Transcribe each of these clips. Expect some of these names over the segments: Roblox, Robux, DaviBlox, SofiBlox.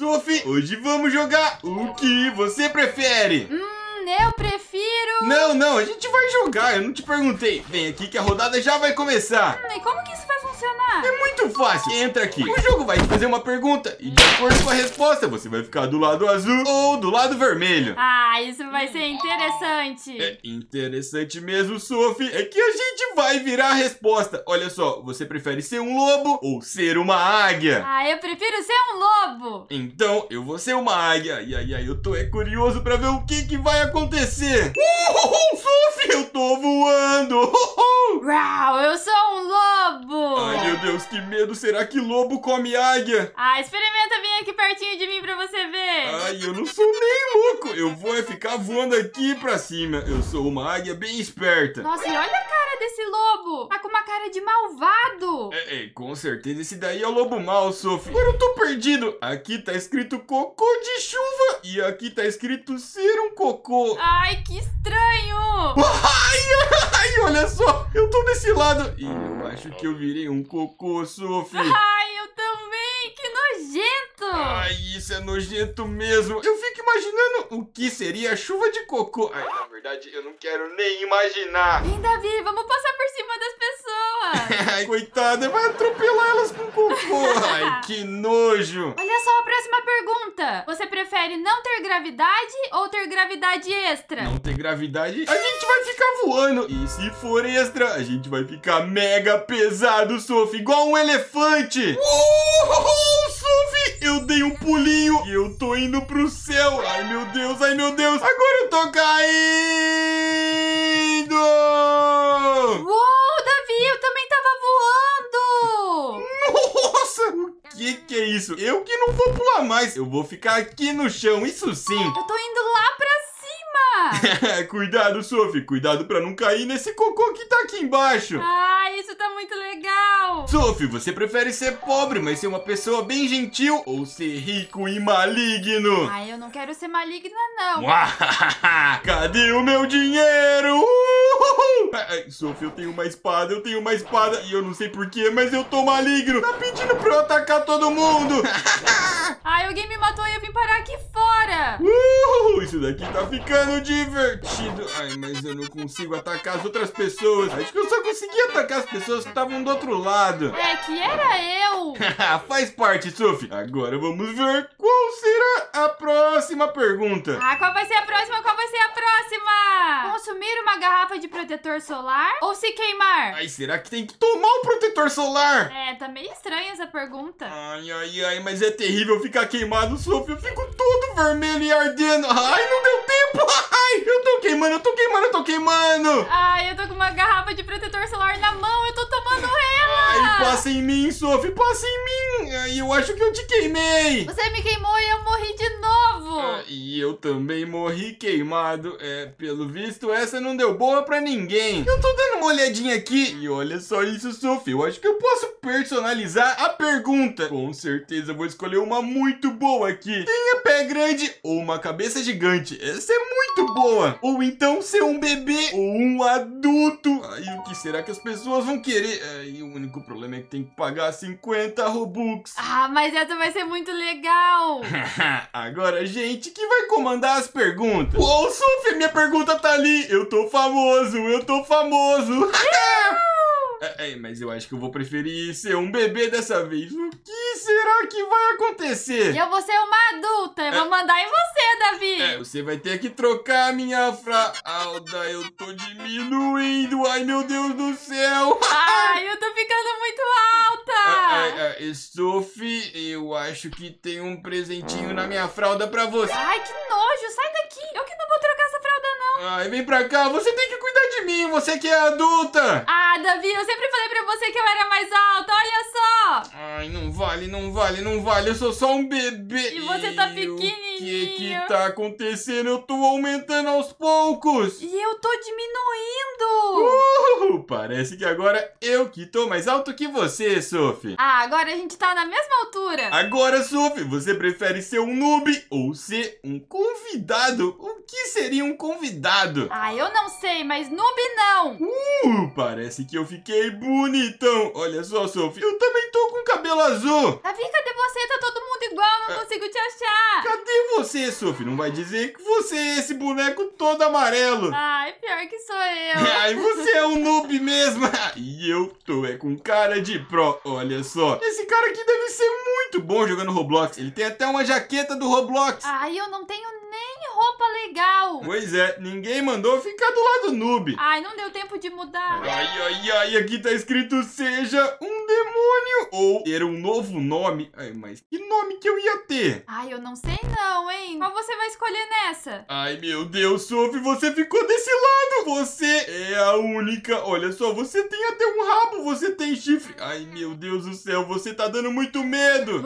Sofi, hoje vamos jogar o que você prefere? Eu prefiro... Não, a gente vai jogar, eu não te perguntei. Vem aqui que a rodada já vai começar. E como que isso vai funcionar? É muito fácil, entra aqui. O jogo vai te fazer uma pergunta e de acordo com a resposta você vai ficar do lado azul ou do lado vermelho. Ah, isso vai ser interessante. É interessante mesmo, Sofi, é que a gente vai virar a resposta. Olha só, você prefere ser um lobo ou ser uma águia? Ah, eu prefiro ser um lobo. Então, eu vou ser uma águia. E aí, eu tô curioso pra ver o que que vai acontecer. Sofi, eu tô voando. Uau, eu sou um lobo. Ai, meu Deus, que medo. Será que lobo come águia? Ah, experimenta vir aqui pertinho de mim pra você ver. Ai, eu não sou nem louco. Eu vou ficar voando aqui pra cima. Eu sou uma águia bem esperta. Nossa, e olha a cara desse lobo. Tá com uma cara de malvado. Com certeza esse daí é o lobo mau, Sofi. Agora eu tô perdido. Aqui tá escrito cocô de chuva e aqui tá escrito ser um cocô. Ai, que estranho! Ai, olha só! Eu tô desse lado! E eu acho que eu virei um cocô, Sofi! Ai, eu também! Que nojento! Ai, isso é nojento mesmo! Eu fico imaginando o que seria a chuva de cocô! Ai, na verdade, eu não quero nem imaginar! Vem, Davi, vamos passar por cima das pessoas! Ai, coitada, vai atropelar elas com cocô! Ai, que nojo! Olha só a próxima pergunta! Você prefere não ter gravidade ou ter gravidade extra? Não ter gravidade? A gente vai ficar voando! E se for extra, a gente vai ficar mega pesado, Sofi! Igual um elefante! Uou, Sofi! Eu dei um pulinho e eu tô indo pro céu! Ai, meu Deus! Ai, meu Deus! Agora eu tô caindo! Uou, Davi! Eu também tava voando! Nossa! O que é isso? Eu que não vou pular mais! Eu vou ficar aqui no chão, isso sim! Eu tô indo lá pra cima! Cuidado, Sofi, cuidado pra não cair nesse cocô que tá aqui embaixo. Ah, isso tá muito legal. Sofi, você prefere ser pobre, mas ser uma pessoa bem gentil, ou ser rico e maligno? Ah, eu não quero ser maligna, não. Cadê o meu dinheiro? Sofi, eu tenho uma espada e eu não sei porquê, mas eu tô maligno. Tá pedindo pra eu atacar todo mundo. Ai, alguém me matou e eu vim parar aqui fora. Isso daqui tá ficando divertido. Ai, mas eu não consigo atacar as outras pessoas. Acho que eu só consegui atacar as pessoas que estavam do outro lado. É que era eu. Faz parte, Sofi. Agora vamos ver qual será a próxima pergunta. Ah, qual vai ser a próxima? Consumir uma garrafa de protetor solar ou se queimar? Ai, será que tem que tomar um protetor solar? É, tá meio estranha essa pergunta. Ai, mas é terrível ficar queimado, Sofi. Eu fico todo vermelho e ardendo. Ai, não deu tempo. Ai, eu tô queimando. Ai, eu tô com uma garrafa de protetor solar na mão. Eu tô tomando ela. Ai, passa em mim, Sofi, passa em mim. Ai, eu acho que eu te queimei. Você me queimou e eu morri de novo. E eu também morri queimado. Pelo visto, essa não deu boa pra ninguém. Eu tô dando uma olhadinha aqui. E olha só isso, Sofi. Eu acho que eu posso personalizar a pergunta. Com certeza, eu vou escolher uma muito boa aqui. Tenha pé grande ou uma cabeça gigante. Essa é muito boa. Ou então ser um bebê ou um adulto. Aí, o que será que as pessoas vão querer? E o único problema é que tem que pagar 50 Robux. Ah, mas essa vai ser muito legal. Agora, gente, que vai comandar as perguntas? Uou, Sofi, minha pergunta tá ali. Eu tô famoso. Mas eu acho que eu vou preferir ser um bebê dessa vez. O que será que vai acontecer? Eu vou ser uma adulta. Eu vou mandar em você, Davi. Você vai ter que trocar a minha fralda. Eu tô diminuindo. Ai, meu Deus do céu. Ai, eu tô ficando muito alta. Sofi, eu acho que tem um presentinho na minha fralda pra você. Ai, que nojo. Sai daqui. Eu que não vou trocar essa fralda, não. Ai, vem pra cá. Você tem que cuidar de mim. Você que é adulta. Ah, Davi, eu sempre falei pra você que eu era mais alta, olha só! Ai, não vale, eu sou só um bebê! E você tá pequenininho! O que tá acontecendo? Eu tô aumentando aos poucos! E eu tô diminuindo! Parece que agora eu que tô mais alto que você, Sofi! Ah, agora a gente tá na mesma altura! Agora, Sofi, você prefere ser um noob ou ser um convidado? O que seria um convidado? Ah, eu não sei, mas noob não! Parece que eu fiquei bonitão. Olha só, Sofi, eu também tô tô com cabelo azul. Davi, cadê você? Tá todo mundo igual, não consigo te achar. Cadê você, Sofi? Não vai dizer que você é esse boneco todo amarelo. Ai, pior que sou eu. Ai, você é um noob mesmo. E eu tô com cara de pro, olha só. Esse cara aqui deve ser muito bom jogando Roblox. Ele tem até uma jaqueta do Roblox. Ai, eu não tenho nem roupa legal. Pois é, ninguém mandou ficar do lado noob. Ai, não deu tempo de mudar. Ai, ai, ai, aqui tá escrito seja um demônio ou ter um novo nome. Ai, mas que nome que eu ia ter? Ai, eu não sei não, hein? Qual você vai escolher nessa? Ai, meu Deus, Sofi, você ficou desse lado. Você é a única. Olha só, você tem até um rabo, você tem chifre. Ai, meu Deus do céu, você tá dando muito medo.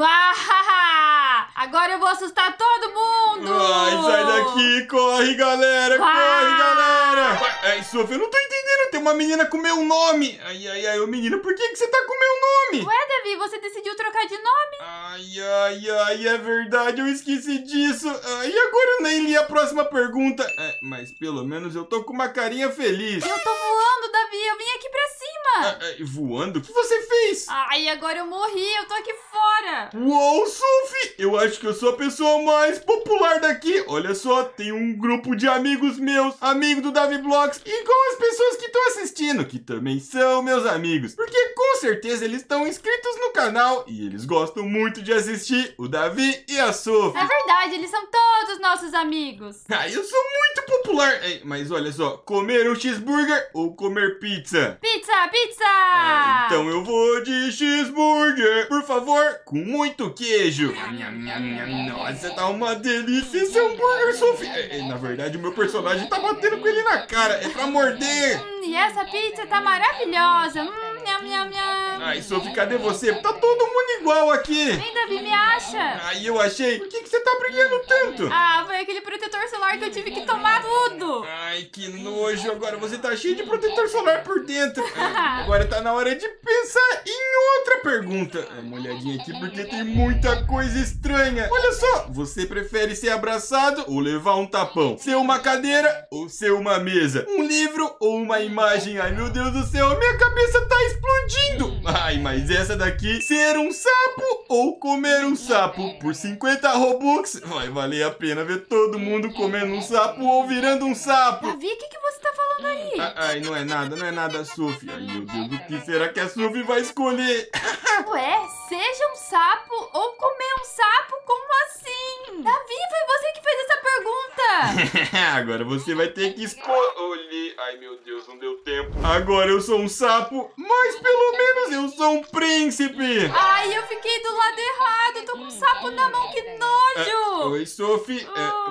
Agora eu vou assustar todo mundo. Ai, sai daqui, corre, galera. Corre, galera. Ai, Sofi, eu não tô entendendo. Tem uma menina com meu nome. Ai, ai, ai, ô menina, por que você tá com meu nome? Ué, Davi, você decidiu trocar de nome? Ai, ai, ai, é verdade, eu esqueci disso. Ai, e agora eu nem li a próxima pergunta. É, mas pelo menos eu tô com uma carinha feliz. Eu tô voando, Davi, eu vim aqui pra cima. Ai, ai, voando? O que você fez? Ai, agora eu morri, eu tô aqui fora. Uou, Sofi, eu acho que eu sou a pessoa mais popular daqui. Olha só, tem um grupo de amigos meus, amigo do DaviBlox, igual as pessoas que estão assistindo, que também são meus amigos, porque com certeza eles estão inscritos no canal e eles gostam muito de assistir o Davi e a Sofi. É verdade, eles são todos nossos amigos. Ah, eu sou muito popular. Mas olha só, comer um cheeseburger ou comer pizza? Pizza, pizza! Ah, então eu vou de cheeseburger, por favor, com muito queijo. Nossa, tá uma delícia esse hambúrguer, Sofi. Na verdade, o meu personagem tá batendo com ele na cara, é pra morder. E essa pizza tá maravilhosa. Ai, Sofi, cadê você? Tá todo mundo igual aqui. Vem, Davi, me acha. Ai, eu achei. Por que você tá brilhando tanto? Ah, foi aquele protetor solar que eu tive que tomar tudo. Ai, que nojo. Agora você tá cheio de protetor solar por dentro. Agora tá na hora de pensar em outra pergunta. É uma olhadinha aqui porque tem muita coisa estranha. Olha só, você prefere ser abraçado ou levar um tapão? Ser uma cadeira ou ser uma mesa? Um livro ou uma imagem? Ai, meu Deus do céu, minha cabeça tá explodindo. Ai, mas essa daqui, ser um sapo ou comer um sapo por 50 Robux? Vai valer a pena ver todo mundo comendo um sapo ou virando um sapo. Davi, o que você tá falando aí? Ai, não é nada, não é nada, Sofi. Ai, meu Deus, o que será que a Sofi vai escolher? Ué, seja um sapo ou comer um sapo? Como assim? Davi, foi você que fez essa pergunta. Agora você vai ter que escolher. Ai, meu Deus, não deu tempo. Agora eu sou um sapo, mas pelo menos eu sou um príncipe. Ai, eu fiquei do lado errado. Tô com um sapo na mão, que nojo. Oi, Sofi.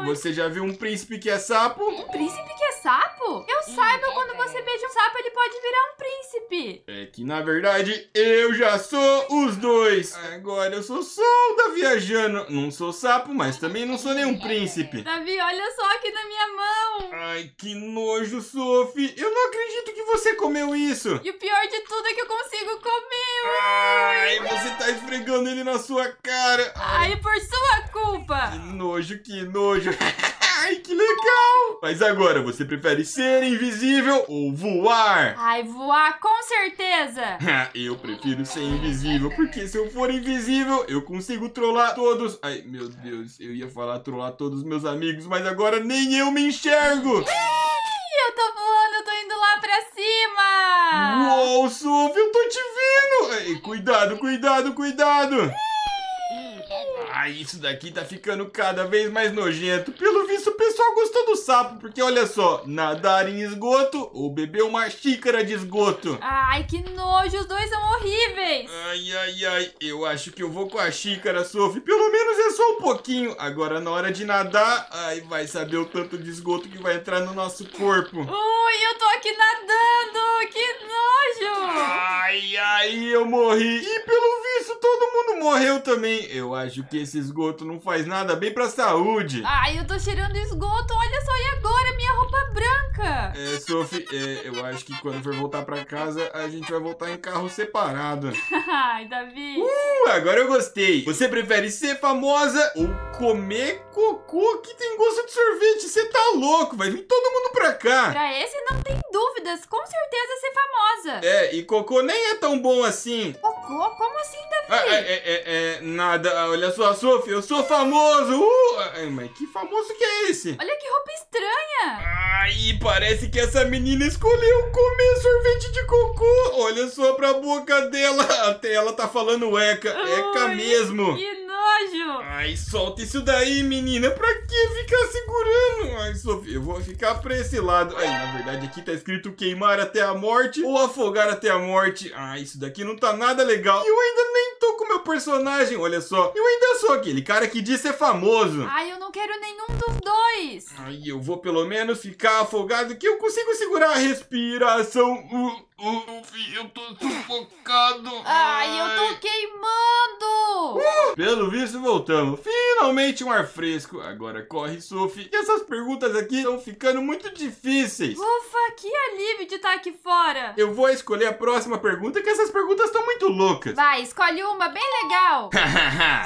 Você já viu um príncipe que é sapo? Um príncipe que é sapo? Eu saiba, quando você beija um sapo, ele pode virar um príncipe. É que, na verdade, eu já sou os dois. Agora eu sou só o Davi viajando. Não sou sapo, mas também não sou nenhum príncipe. Davi, olha só aqui na minha mão. Ai, que nojo, Sofi. Eu não acredito que você comeu isso. E o pior de tudo é que eu consigo comer. Ai, você tá esfregando ele na sua cara. Ai, por sua culpa. Que nojo, que nojo. Ai, que legal! Mas agora, você prefere ser invisível ou voar? Ai, voar com certeza! Eu prefiro ser invisível, porque se eu for invisível, eu consigo trollar todos... Ai, meu Deus, eu ia falar trollar todos os meus amigos, mas agora nem eu me enxergo! Eu tô voando, eu tô indo lá pra cima! Uou, Sofi, eu tô te vendo! Ai, cuidado, cuidado, cuidado! Ai, isso daqui tá ficando cada vez mais nojento. Pelo visto, o pessoal gostou do sapo, porque olha só, nadar em esgoto ou beber uma xícara de esgoto. Ai, que nojo, os dois são horríveis. Ai, ai, ai, eu acho que eu vou com a xícara, Sofi. Pelo menos é só um pouquinho. Agora, na hora de nadar, ai, vai saber o tanto de esgoto que vai entrar no nosso corpo. Ui, eu tô aqui nadando, que nojo. Ai, ai, eu morri. E pelo visto, todo mundo morreu também. Eu acho que esse esgoto não faz nada bem pra saúde. Ai, eu tô cheirando esgoto, olha só, e agora? Minha roupa branca. Sofi, eu acho que quando for voltar pra casa, a gente vai voltar em carro separado. Ai, Davi. Agora eu gostei. Você prefere ser famosa ou comer cocô que tem gosto de sorvete? Você tá louco, vai vir todo mundo pra cá. Pra esse não tem dúvidas, com certeza ser famosa. E cocô nem é tão bom assim. Cocô pagou? Como assim, Davi? Nada, olha só, Sofi, eu sou famoso! Mas que famoso que é esse? Olha que roupa estranha! Ai, parece que essa menina escolheu comer sorvete de cocô! Olha só pra boca dela! Até ela tá falando eca, eca mesmo! Que nojo! Ai, solta isso daí, menina! Pra que ficar segurando? Ai, Sofi, eu vou ficar pra esse lado. Ai, na verdade aqui tá escrito queimar até a morte ou afogar até a morte. Ah, isso daqui não tá nada legal. E eu ainda nem tô com meu personagem, olha só. Eu ainda sou aquele cara que diz ser famoso. Ai, eu não quero nenhum dos dois. Ai, eu vou pelo menos ficar afogado que eu consigo segurar a respiração. Eu tô sufocado. Ai, eu tô queimando. Pelo visto, voltamos. Finalmente um ar fresco. Agora corre, Sofi. E essas perguntas aqui estão ficando muito difíceis. Ufa, que alívio de estar aqui fora. Eu vou escolher a próxima pergunta, que essas perguntas estão muito loucas. Vai, escolhe uma bem legal.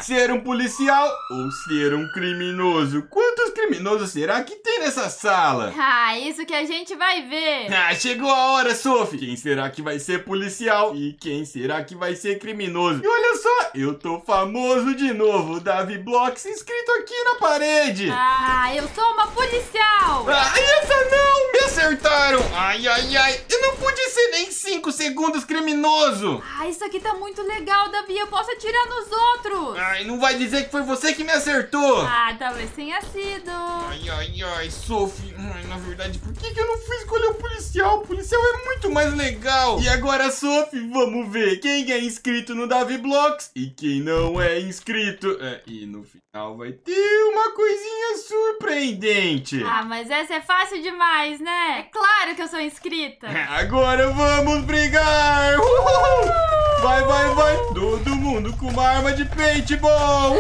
Ser um policial ou ser um criminoso? Quantos criminosos será que tem nessa sala? Ah, isso que a gente vai ver. Ah, chegou a hora, Sofi. Quem será que vai ser policial e quem será que vai ser criminoso? E olha só, eu tô famoso de novo. DaviBlox inscrito aqui na parede. Ah, eu sou uma policial. Ah, essa não, me acertaram. Ai, ai, ai, eu não pude ser nem 5 segundos criminoso. Ah, isso aqui tá muito legal, Davi, eu posso atirar nos outros. Ai, não vai dizer que foi você que me acertou. Ah, talvez tenha sido. Ai, ai, ai, Sofi, na verdade, por que eu não fui escolher o policial? O policial é muito mais legal. E agora, Sofi, vamos ver quem é inscrito no DaviBlox e quem não é inscrito. E no final vai ter uma coisinha surpreendente. Ah, mas essa é fácil demais, né? É claro que eu sou inscrita. Agora vamos brigar. Uhul. Vai, vai, vai. Todo mundo com uma arma de paintball.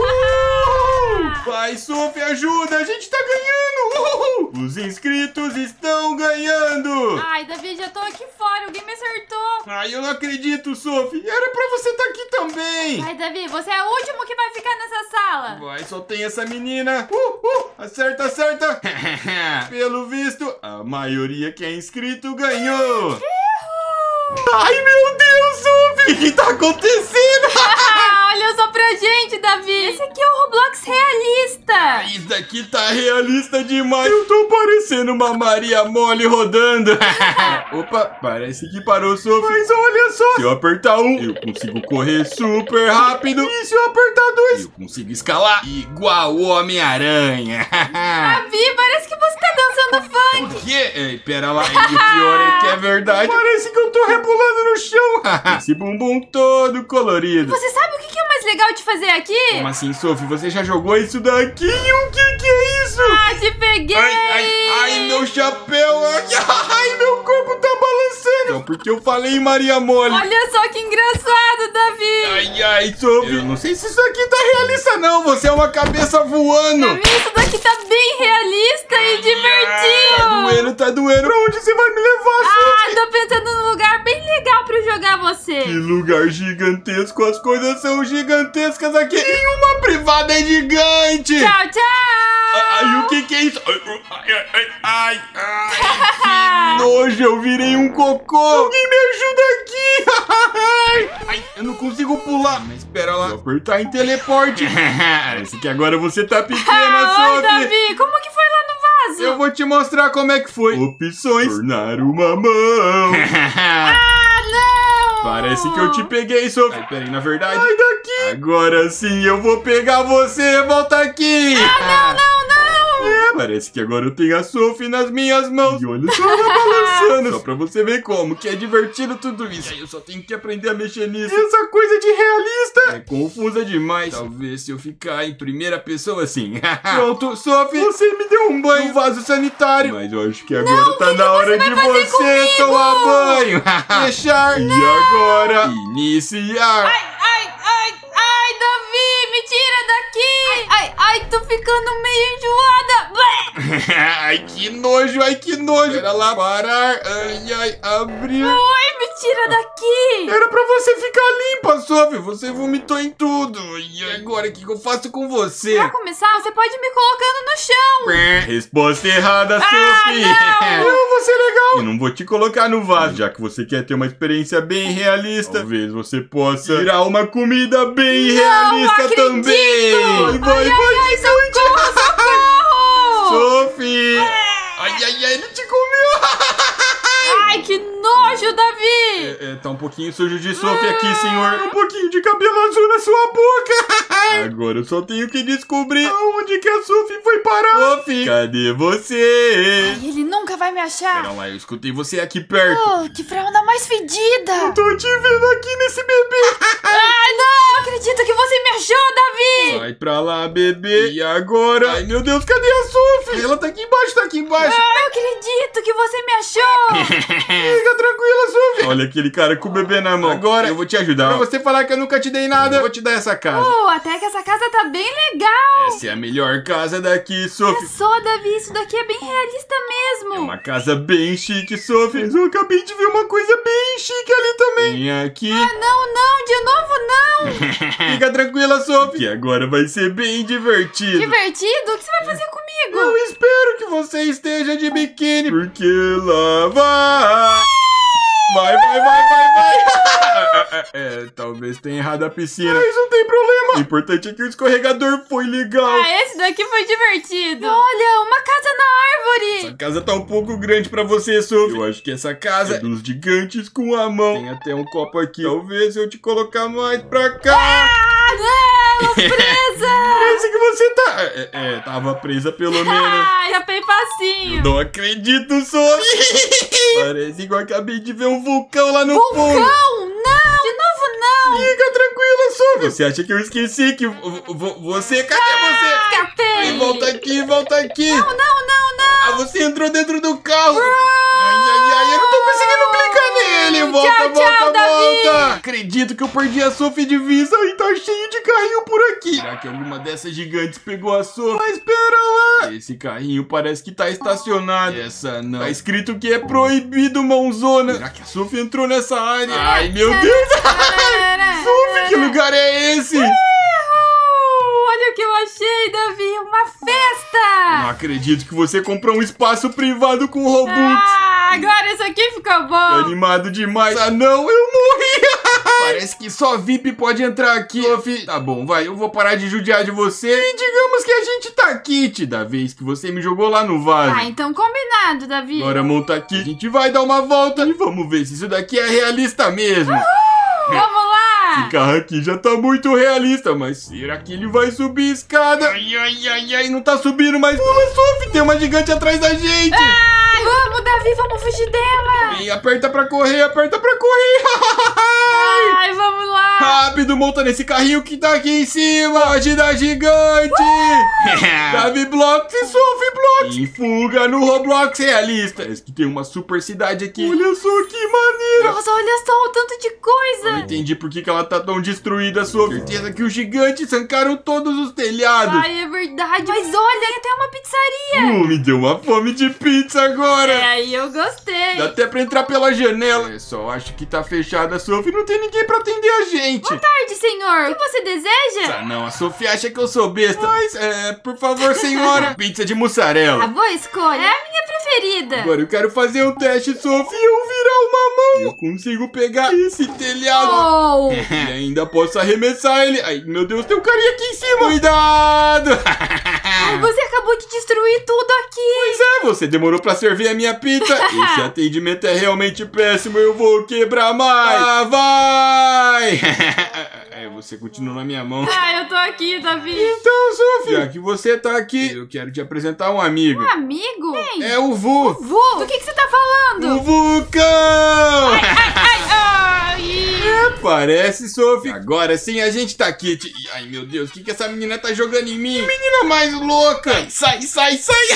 Vai, Sofi, ajuda. A gente tá ganhando. Uhul. Os inscritos estão ganhando. Ai, Davi, já tô aqui fora. Alguém me acertou. Ai, eu não acredito, Sofi. Era pra você tá aqui também. Ai, Davi, você é o último que vai ficar nessa sala. Vai, só tem essa menina. Acerta, acerta. Pelo visto, a maioria que é inscrito ganhou. Ai, meu Deus, Sofi. O que tá acontecendo? Olha só pra gente, Davi. Esse aqui é o Roblox realista. Isso daqui tá realista demais. Eu tô parecendo uma Maria Mole rodando. Opa, parece que parou, Sofi. Mas olha só. Se eu apertar 1, eu consigo correr super rápido. E se eu apertar 2, eu consigo escalar igual o Homem-Aranha. Davi, parece que você tá dançando funk. O quê? Ei, pera lá. O pior é que é verdade. Parece que eu tô rebolando no chão. Esse bumbum todo colorido. Você sabe o que é mais legal de fazer aqui? Como assim, Sofi? Você já jogou isso daqui? O que é isso? Ah, te peguei! Ai, meu chapéu! Ai, meu corpo tá balançando! Não, porque eu falei Maria Mole. Olha só que engraçado, Davi! Ai, ai, Sofi! Eu não sei se isso aqui tá realista, não. Você é uma cabeça voando. Davi, isso daqui tá bem realista e divertido. Tá doendo, tá doendo. Pra onde você vai me levar, Sofi? Tô pensando num lugar bem legal pra eu jogar você. Que lugar gigantesco. As coisas são gigantescas aqui. E uma privada é gigante. Tchau, tchau. Ai, o que é isso? Ai, que nojo. Eu virei um cocô. Alguém me ajuda aqui. Ai, eu não consigo pular. Mas espera lá. Vou apertar em teleporte. Parece que agora você tá pequena, Sofi. Oi, Davi. Como que foi lá no... Eu vou te mostrar como é que foi. Opções. Tornar uma mão. Ah, não! Parece que eu te peguei, Sofi. Ai, peraí, na verdade... Sai daqui! Agora sim, eu vou pegar você. Volta aqui! Ah, não, não, não! Parece que agora eu tenho a Sofi nas minhas mãos. E olha só, ela balançando. Só pra você ver como que é divertido tudo isso. E aí eu só tenho que aprender a mexer nisso. E essa coisa de realista é confusa demais. Talvez se eu ficar em primeira pessoa assim. Pronto, Sofi, você me deu um banho no vaso sanitário. Mas eu acho que agora não, tá na hora de você tomar banho. Fechar. Não. E agora, iniciar. Ai, Davi, me tira daqui. Ai, tô ficando meio enjoada. Ai, que nojo, ai, que nojo. Pera lá, parar. Ai, ai, abrir. Oi, me tira daqui! Era pra você ficar limpa, Sofi. Você vomitou em tudo. E agora, o que eu faço com você? Pra começar, você pode ir me colocando no chão. Resposta errada, Sofi. Não, você é legal. Eu não vou te colocar no vaso, já que você quer ter uma experiência bem realista. Talvez você possa tirar uma comida bem realista também. Ai, socorro, socorro! Sofi! Ai, ele te comeu! Ai, que nojo, Davi! Tá um pouquinho sujo de Sofi aqui, senhor. Um pouquinho de cabelo azul na sua boca. Agora eu só tenho que descobrir aonde que a Sofi foi parar. Sofi, cadê você? Ai, ele nunca vai me achar. Pera lá, eu escutei você aqui perto. Oh, que fralda mais fedida. Eu tô te vendo aqui nesse bebê. Ai, não acredito que você me achou, Davi. Vai pra lá, bebê. E agora? Ai, meu Deus, cadê a Sofi? Ela tá aqui embaixo, tá aqui embaixo. Ai, não acredito que você me achou. Fica tranquila, Sofi. Olha aquele cara com o bebê na mão. Agora eu vou te ajudar. Pra você falar que eu nunca te dei nada, eu vou te dar essa casa. Oh, até que essa casa tá bem legal. Essa é a melhor casa daqui, Sofi. É só, Davi, isso daqui é bem realista mesmo. É uma casa bem chique, Sofi. Mas eu acabei de ver uma coisa bem chique ali também. Vem aqui. Ah, não, não, de novo não. Fica tranquila, Sofi, que agora vai ser bem divertido. Divertido? O que você vai fazer comigo? Eu espero que você esteja de biquíni, porque lá vai. Vai. Talvez tenha errado a piscina. Mas não tem problema. O importante é que o escorregador foi legal. Ah, esse daqui foi divertido. Olha, uma casa na árvore. Essa casa tá um pouco grande pra você, Sofi. Eu acho que essa casa é dos gigantes com a mão. Tem até um copo aqui. Talvez eu te colocar mais pra cá. Não, presa! Parece que você tá... tava presa pelo menos. Ai, rapei facinho. Eu não acredito, Sofi. Parece igual que acabei de ver um vulcão lá no fundo. Vulcão? Não! De novo não! Fica tranquila, Sofi. Você acha que eu esqueci que... você... Cadê você? Escapei! Volta aqui, volta aqui! Não! Ah, você entrou dentro do carro! Ai, eu não tô conseguindo clicar nele! Volta, Davi. Acredito que eu perdi a Sofi de vista e tá cheio de carrinho por aqui. Será que alguma dessas gigantes pegou a Sofi? Mas pera lá! Esse carrinho parece que tá estacionado. Essa não. Tá escrito que é proibido, mãozona. Será que a Sofi entrou nessa área? Ai, meu Deus! Sofi, que lugar é esse? Olha o que eu achei, Davi, uma festa! Não acredito que você comprou um espaço privado com Robux. Ah, agora isso aqui ficou bom. É animado demais. Ah, não, eu morri. Parece que só VIP pode entrar aqui. Sofi, tá bom, vai, eu vou parar de judiar de você. E digamos que a gente tá kit da vez que você me jogou lá no vaso. Ah, então combinado, Davi. Agora monta aqui, a gente vai dar uma volta e vamos ver se isso daqui é realista mesmo. Vamos lá. Esse carro aqui já tá muito realista, mas será que ele vai subir a escada? Ai, não tá subindo mais. Mas Sofi, tem uma gigante atrás da gente. Ai, vamos, Davi, vamos fugir dela. Vem, aperta pra correr, aperta pra correr. Ai, vamos lá. Rápido, monta nesse carrinho que tá aqui em cima. Foge da gigante. DaviBlox e SofiBlox. E fuga no Roblox realista. Parece que tem uma super cidade aqui. Olha só que maneira. Nossa, olha só o tanto de coisa. Eu entendi por que ela tá tão destruída, Sofi. Certeza que os gigantes arrancaram todos os telhados. Ai, é verdade. Mas olha, tem até uma pizzaria. Me deu uma fome de pizza agora. É, aí eu gostei. Dá até pra entrar pela janela. Eu só acho que tá fechada, Sofi. Não tem ninguém pra atender a gente. Boa tarde, senhor. O que você deseja? Ah, não. A Sofi acha que eu sou besta. Mas, por favor, senhora. Pizza de mussarela. A boa escolha. É a minha preferida. Agora eu quero fazer um teste, Sofi. Eu virar uma mão. Eu consigo pegar esse telhado. Oh. E ainda posso arremessar ele. Ai, meu Deus, tem um carinha aqui em cima. Cuidado! Ai, você acabou de destruir tudo aqui. Pois é, você demorou pra servir a minha pizza. Esse atendimento é realmente péssimo. Eu vou quebrar mais. Ah, vai! Você continua na minha mão. Ah, eu tô aqui, Davi. Então, Sofi, já que você tá aqui, eu quero te apresentar um amigo. Um amigo? Quem? É o Vu. O Vu? Do que você tá falando? O vulcão! Ai, ai, ai! Parece, Sofi. Agora sim a gente tá aqui. Ai, meu Deus, o que essa menina tá jogando em mim? Que menina mais louca. Ai, sai, sai, sai.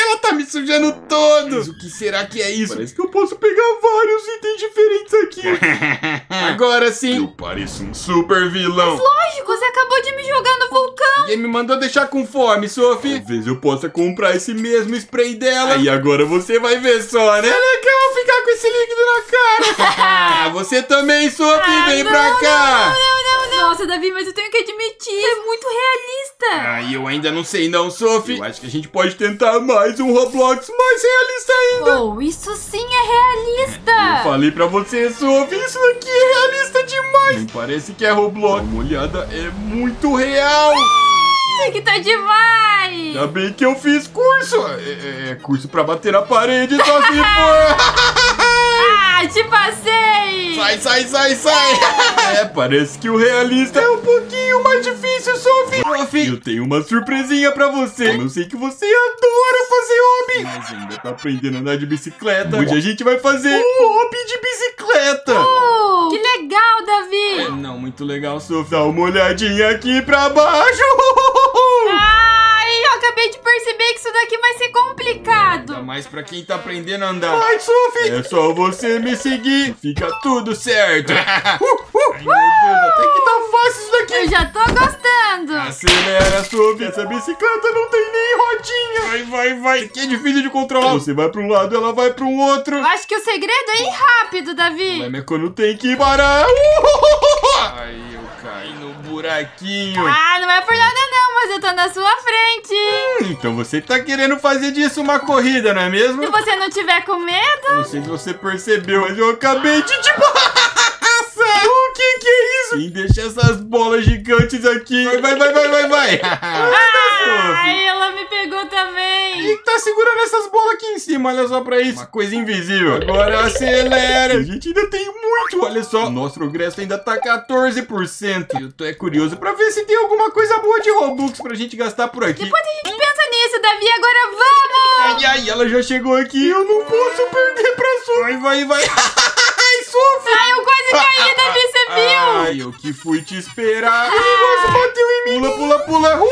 Ela tá me sujando todo. Mas o que será que é isso? Parece que eu posso pegar vários itens diferentes aqui. Agora sim. Eu pareço um super vilão. Mas lógico, você acabou de me jogar no vulcão. E me mandou deixar com fome, Sofi. Talvez eu possa comprar esse mesmo spray dela. E agora você vai ver só, né? É legal ficar com esse líquido na cara. Você também, Sofi. Vem pra cá. Não. Nossa, Davi, mas eu tenho que admitir, é muito realista. Ah, eu ainda não sei não, Sofi. Eu acho que a gente pode tentar mais um Roblox mais realista ainda. Oh, isso sim é realista. Eu falei pra você, Sofi, isso aqui é realista demais. Parece que é Roblox. Uma olhada, é muito real. Isso aqui tá demais. Ainda bem que eu fiz curso. É curso pra bater na parede, só se for. Ah, te passei! Sai, sai, sai, sai! Parece que o realista é um pouquinho mais difícil, Sofi. Eu tenho uma surpresinha pra você. Eu sei que você adora fazer hobby. Mas ainda tá aprendendo a andar de bicicleta. Hoje a gente vai fazer um hobby de bicicleta. Que legal, Davi! Não, muito legal, Sofi. Dá uma olhadinha aqui pra baixo. Acabei de perceber que isso daqui vai ser complicado. Ainda mais pra quem tá aprendendo a andar. Vai, Sofi. É só você me seguir. Fica tudo certo. Ai, meu Deus, até que tá fácil isso daqui. Eu já tô gostando. Acelera, Sofi. Essa bicicleta não tem nem rodinha. Vai, vai, vai. Isso aqui é difícil de controlar. Você vai pra um lado, ela vai pro outro. Eu acho que o segredo é ir rápido, Davi. O problema é quando tem que parar. Ai, eu caí no buraquinho. Ah, não é por nada não, mas eu tô na sua frente. Então você tá querendo fazer disso uma corrida, não é mesmo? Se você não tiver com medo... Não sei se você percebeu, mas eu acabei de te passar. O que é isso? Quem deixa essas bolas gigantes aqui? Vai, vai, vai, vai, vai. Ai, ela me pegou também. Quem tá segurando essas bolas aqui em cima? Olha só pra isso. Uma coisa invisível. Agora acelera. A gente ainda tem muito. Olha só. O nosso progresso ainda tá 14%. Eu tô curioso pra ver se tem alguma coisa boa de Robux pra gente gastar por aqui. Depois a gente pensa nisso, Davi. Agora vamos. Ai, ela já chegou aqui. Eu não posso perder pra sua. Vai, vai, vai. Sofi. Ai, eu quase caí, Davi, você viu? Ai, eu que fui te esperar. O negócio bateu em mim. Pula, pula, pula.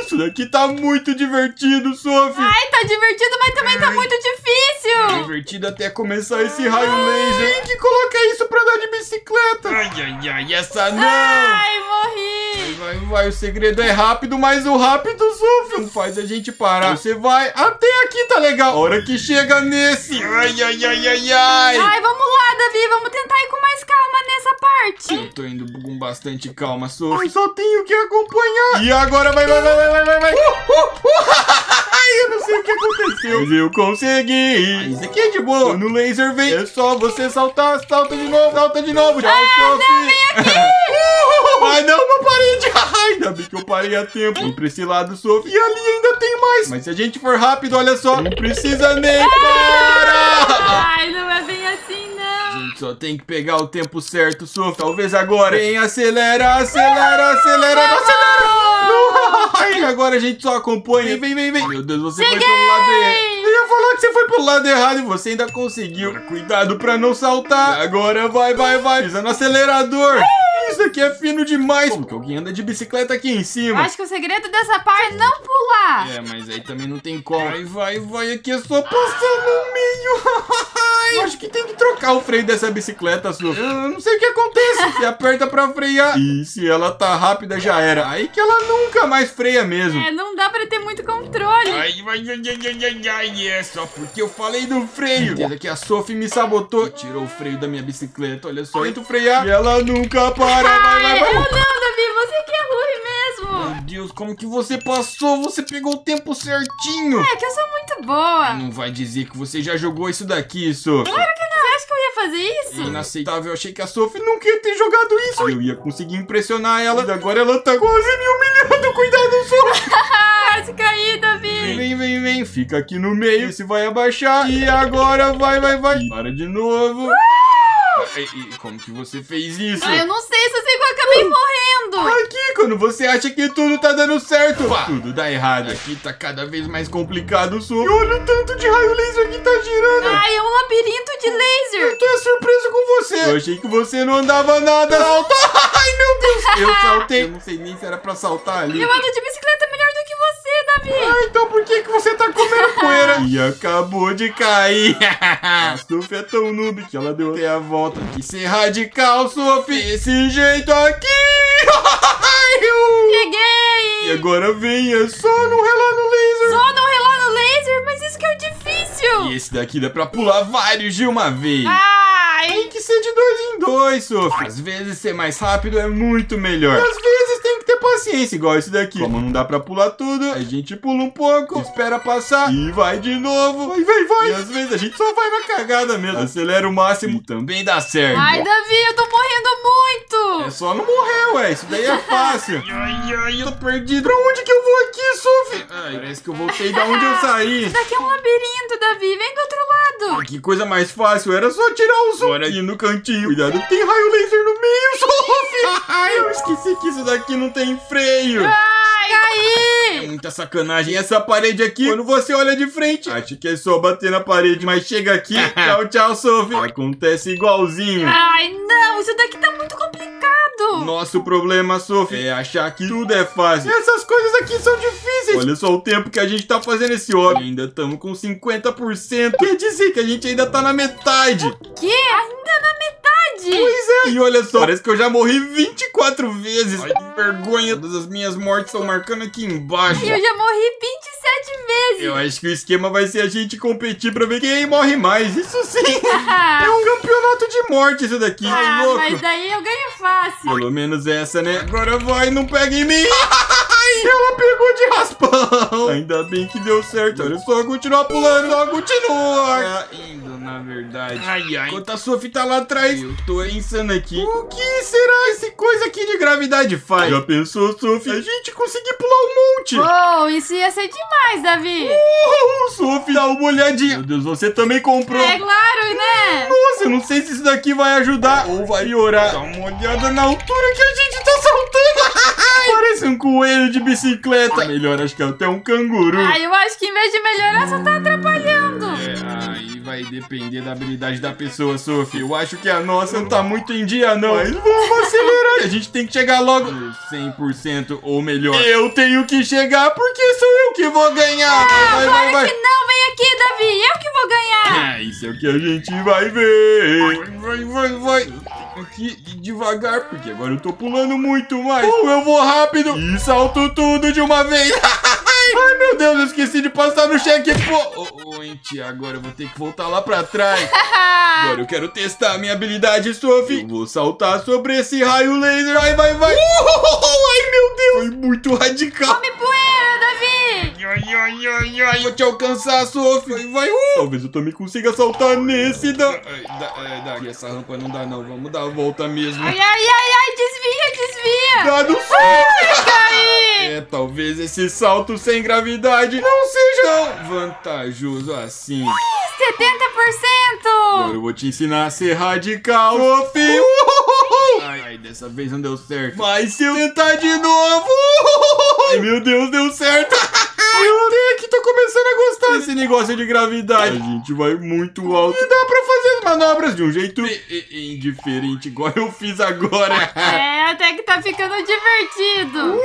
Isso daqui tá muito divertido, Sofi. Ai, tá divertido, mas também tá muito difícil. É divertido até começar esse raio laser. Tem que colocar isso pra andar de bicicleta. Ai, ai, ai, essa não. Ai, morri. Vai, vai, vai. O segredo é rápido, mas o rápido, Sofi, não faz a gente parar. Você vai até aqui, tá legal. A hora que chega nesse. Ai, ai, ai, ai, ai. Ai, vamos lá, Davi. Vamos tentar ir com mais calma nessa parte. Eu tô indo com bastante calma, Sofi. Eu só tenho que acompanhar. E agora vai, vai, vai, vai, vai, vai. Eu não sei o que aconteceu. Mas eu consegui. Isso aqui é de boa. No laser vem. É só você saltar. Salta de novo, salta de novo. Tchau, Sofi. Não, vem aqui. Ai, não, não parei de... Ainda bem que eu parei a tempo. Vem pra esse lado, Sofi. E ali ainda tem mais. Mas se a gente for rápido, olha só. Não precisa nem parar. Ai, não é bem assim, não. A gente só tem que pegar o tempo certo, Sofi. Talvez agora. Vem, acelera, acelera, acelera. Não, acelera. Não. Agora a gente só acompanha. Vem, vem, vem. Meu Deus, você foi pro lado errado. Eu ia falar que você foi pro lado errado e você ainda conseguiu. Agora, cuidado pra não saltar. Agora vai, vai, vai. Pisa no acelerador. Isso aqui é fino demais. Como que alguém anda de bicicleta aqui em cima? Acho que o segredo dessa parte é não pular. É, mas aí também não tem como. Vai, vai, vai. Aqui é só passar no meio. Eu acho que tem que trocar o freio dessa bicicleta, Sofi. Eu não sei o que acontece. Você aperta pra frear. E se ela tá rápida, já era. Aí que ela nunca mais freia mesmo. É, não dá pra ter muito controle. Ai, ai, ai, ai, ai. É só porque eu falei do freio. Essa aqui a Sofi me sabotou. Tirou o freio da minha bicicleta. Olha só. Tento frear. E ela nunca para. Ai, vai, vai, vai. Eu não, Davi. Você que é ruim mesmo. Meu Deus, como que você passou? Você pegou o tempo certinho. É, que eu sou muito boa. Não vai dizer que você já jogou isso daqui, Sofi. Claro que não, acho que eu ia fazer isso. Inaceitável, eu achei que a Sofi nunca ia ter jogado isso. Eu ia conseguir impressionar ela. E agora ela tá quase me humilhando. Cuidado, Sofi. Quase caí, Davi. Vem, vem, vem. Fica aqui no meio. Esse vai abaixar. E agora vai, vai, vai. E para de novo. E como que você fez isso? Ah, eu não sei, só sei que eu acabei morrendo. Aqui, quando você acha que tudo tá dando certo, pá, tudo dá errado. Aqui tá cada vez mais complicado, Sofi. Olha o tanto de raio laser que tá girando. Ai, é um labirinto de laser. Eu tô surpreso com você. Eu achei que você não andava nada. Salta. Ai, meu Deus. Eu saltei. Eu não sei nem se era pra saltar ali. Eu ando de bicicleta melhor do que você, Davi. Ah, então por que você tá comendo poeira? E acabou de cair. A Sofi é tão noob que ela deu até a volta. Tem que ser radical, Sofi. Esse jeito aqui. Cheguei! E agora venha, só não relar no laser. Só não relar no laser? Mas isso que é o difícil. E esse daqui dá pra pular vários de uma vez. Ai. Tem que ser de dois em dois, Sofi. Às vezes ser mais rápido é muito melhor. Às vezes tem que ter paciência, igual esse daqui. Como não dá pra pular tudo, a gente pula um pouco, espera passar e vai de novo. Vai, vai, vai. E às vezes a gente só vai na cagada mesmo. Acelera o máximo e também dá certo. Ai, Davi, eu tô morrendo muito. É só não morrer, ué. Isso daí é fácil. Ai, ai, eu tô perdido. Pra onde que eu vou aqui, Sofi? Ai, parece que eu voltei da onde eu saí. Isso daqui é um labirinto, Davi. Vem do outro lado. Ai, que coisa mais fácil. Era só tirar o Sofi aqui no cantinho. Cuidado, tem raio laser no meio, Sofi. Ai, eu esqueci que isso daqui não tem freio. Ai, caí. É muita sacanagem essa parede aqui. Quando você olha de frente, acha que é só bater na parede, mas chega aqui. Tchau, tchau, Sofi. Acontece igualzinho. Ai, não. Isso daqui tá muito complicado. Nosso problema, Sofi, é achar que tudo é fácil. Essas coisas aqui são difíceis. Olha só o tempo que a gente tá fazendo esse óbvio. Ainda estamos com 50%. Quer dizer que a gente ainda tá na metade. O quê? Ainda na metade? Pois é. E olha só, parece que eu já morri 24 vezes. Ai, que vergonha. Todas as minhas mortes estão marcando aqui embaixo. Eu já morri 27 vezes. Eu acho que o esquema vai ser a gente competir pra ver quem morre mais. Isso sim. É um campeonato de morte isso daqui. Ah, é louco. Mas daí eu ganho fácil. Pelo menos essa, né? Agora vai, não pega em mim. Ela pegou de raspão. Ainda bem que deu certo. Olha só, continuar pulando. Ela continua. Tá indo, na verdade. Ai, ai. Enquanto a Sofi tá lá atrás, eu tô insano aqui. O que será esse coisa aqui de gravidade faz? Já pensou, Sofi? A gente conseguir pular um monte. Oh, isso ia ser demais, Davi. Sofi, dá uma olhadinha. Meu Deus, você também comprou. É claro, né? Nossa, eu não sei se isso daqui vai ajudar ou vai piorar. Dá uma olhada na altura que a gente tá saltando. Parece um coelho de bicicleta. Melhor, acho que é até um canguru. Ah, eu acho que em vez de melhorar, só tá atrapalhando. É, aí vai depender da habilidade da pessoa, Sofi. Eu acho que a nossa não tá muito em dia, não. Mas vamos acelerar. A gente tem que chegar logo 100% ou melhor. Eu tenho que chegar porque sou eu que vou ganhar. Ah, vai, vai, vai. Que não, vem aqui, Davi. Eu que vou ganhar. É, isso é o que a gente vai ver. Vai, vai, vai, vai. Aqui devagar, porque agora eu tô pulando muito mais. Eu vou rápido e salto tudo de uma vez. Ai, meu Deus, eu esqueci de passar no checkpoint. Agora eu vou ter que voltar lá pra trás. Agora eu quero testar a minha habilidade, Sofi. Eu vou saltar sobre esse raio laser. Ai, vai, vai. Ai, meu Deus. Foi muito radical. Come poeira, Davi. Ai, ai, ai, ai. Vou te alcançar, Sofi. Vai, vai. Talvez eu também consiga saltar nesse daqui. Essa rampa não dá, não. Vamos dar a volta mesmo. Ai, ai, ai, ai. Desvia, desvia. Dado, Sofi. Caí. É, talvez esse salto sem gravidade não seja tão vantajoso assim. 70%! Agora eu vou te ensinar a ser radical, Sofi. Ai, dessa vez não deu certo. Mas se eu tentar de novo... Ai, meu Deus, deu certo! Eu até que tô começando a gostar desse negócio de gravidade. A gente vai muito alto. E dá pra fazer as manobras de um jeito indiferente, igual eu fiz agora. É, até que tá ficando divertido.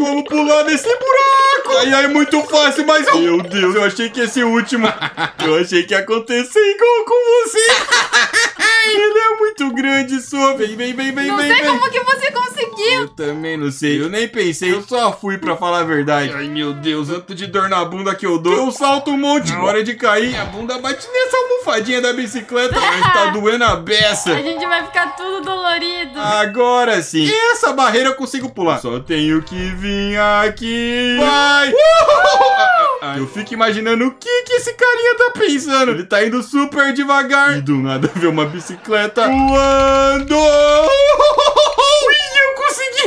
Vamos pular nesse buraco. Ai, ai, muito fácil, mas... Meu Deus, eu achei que esse último... Eu achei que ia acontecer igual com você. Ele é muito grande, Sofi. Vem, vem, vem, vem, vem. Não sei como que você conseguiu. Eu também não sei. Eu nem pensei. Eu só fui pra falar a verdade. Ai, meu Deus. Tanto de dor na bunda que eu dou. Eu salto um monte. Na hora de cair, a bunda bate nessa almofadinha da bicicleta. Mas tá doendo a beça. A gente vai ficar tudo dolorido. Agora sim. E essa barreira eu consigo pular. Só tenho que vir aqui. Vai. Eu fico imaginando o que esse carinha tá pensando. Ele tá indo super devagar. E do nada vê uma bicicleta voando. Eu consegui.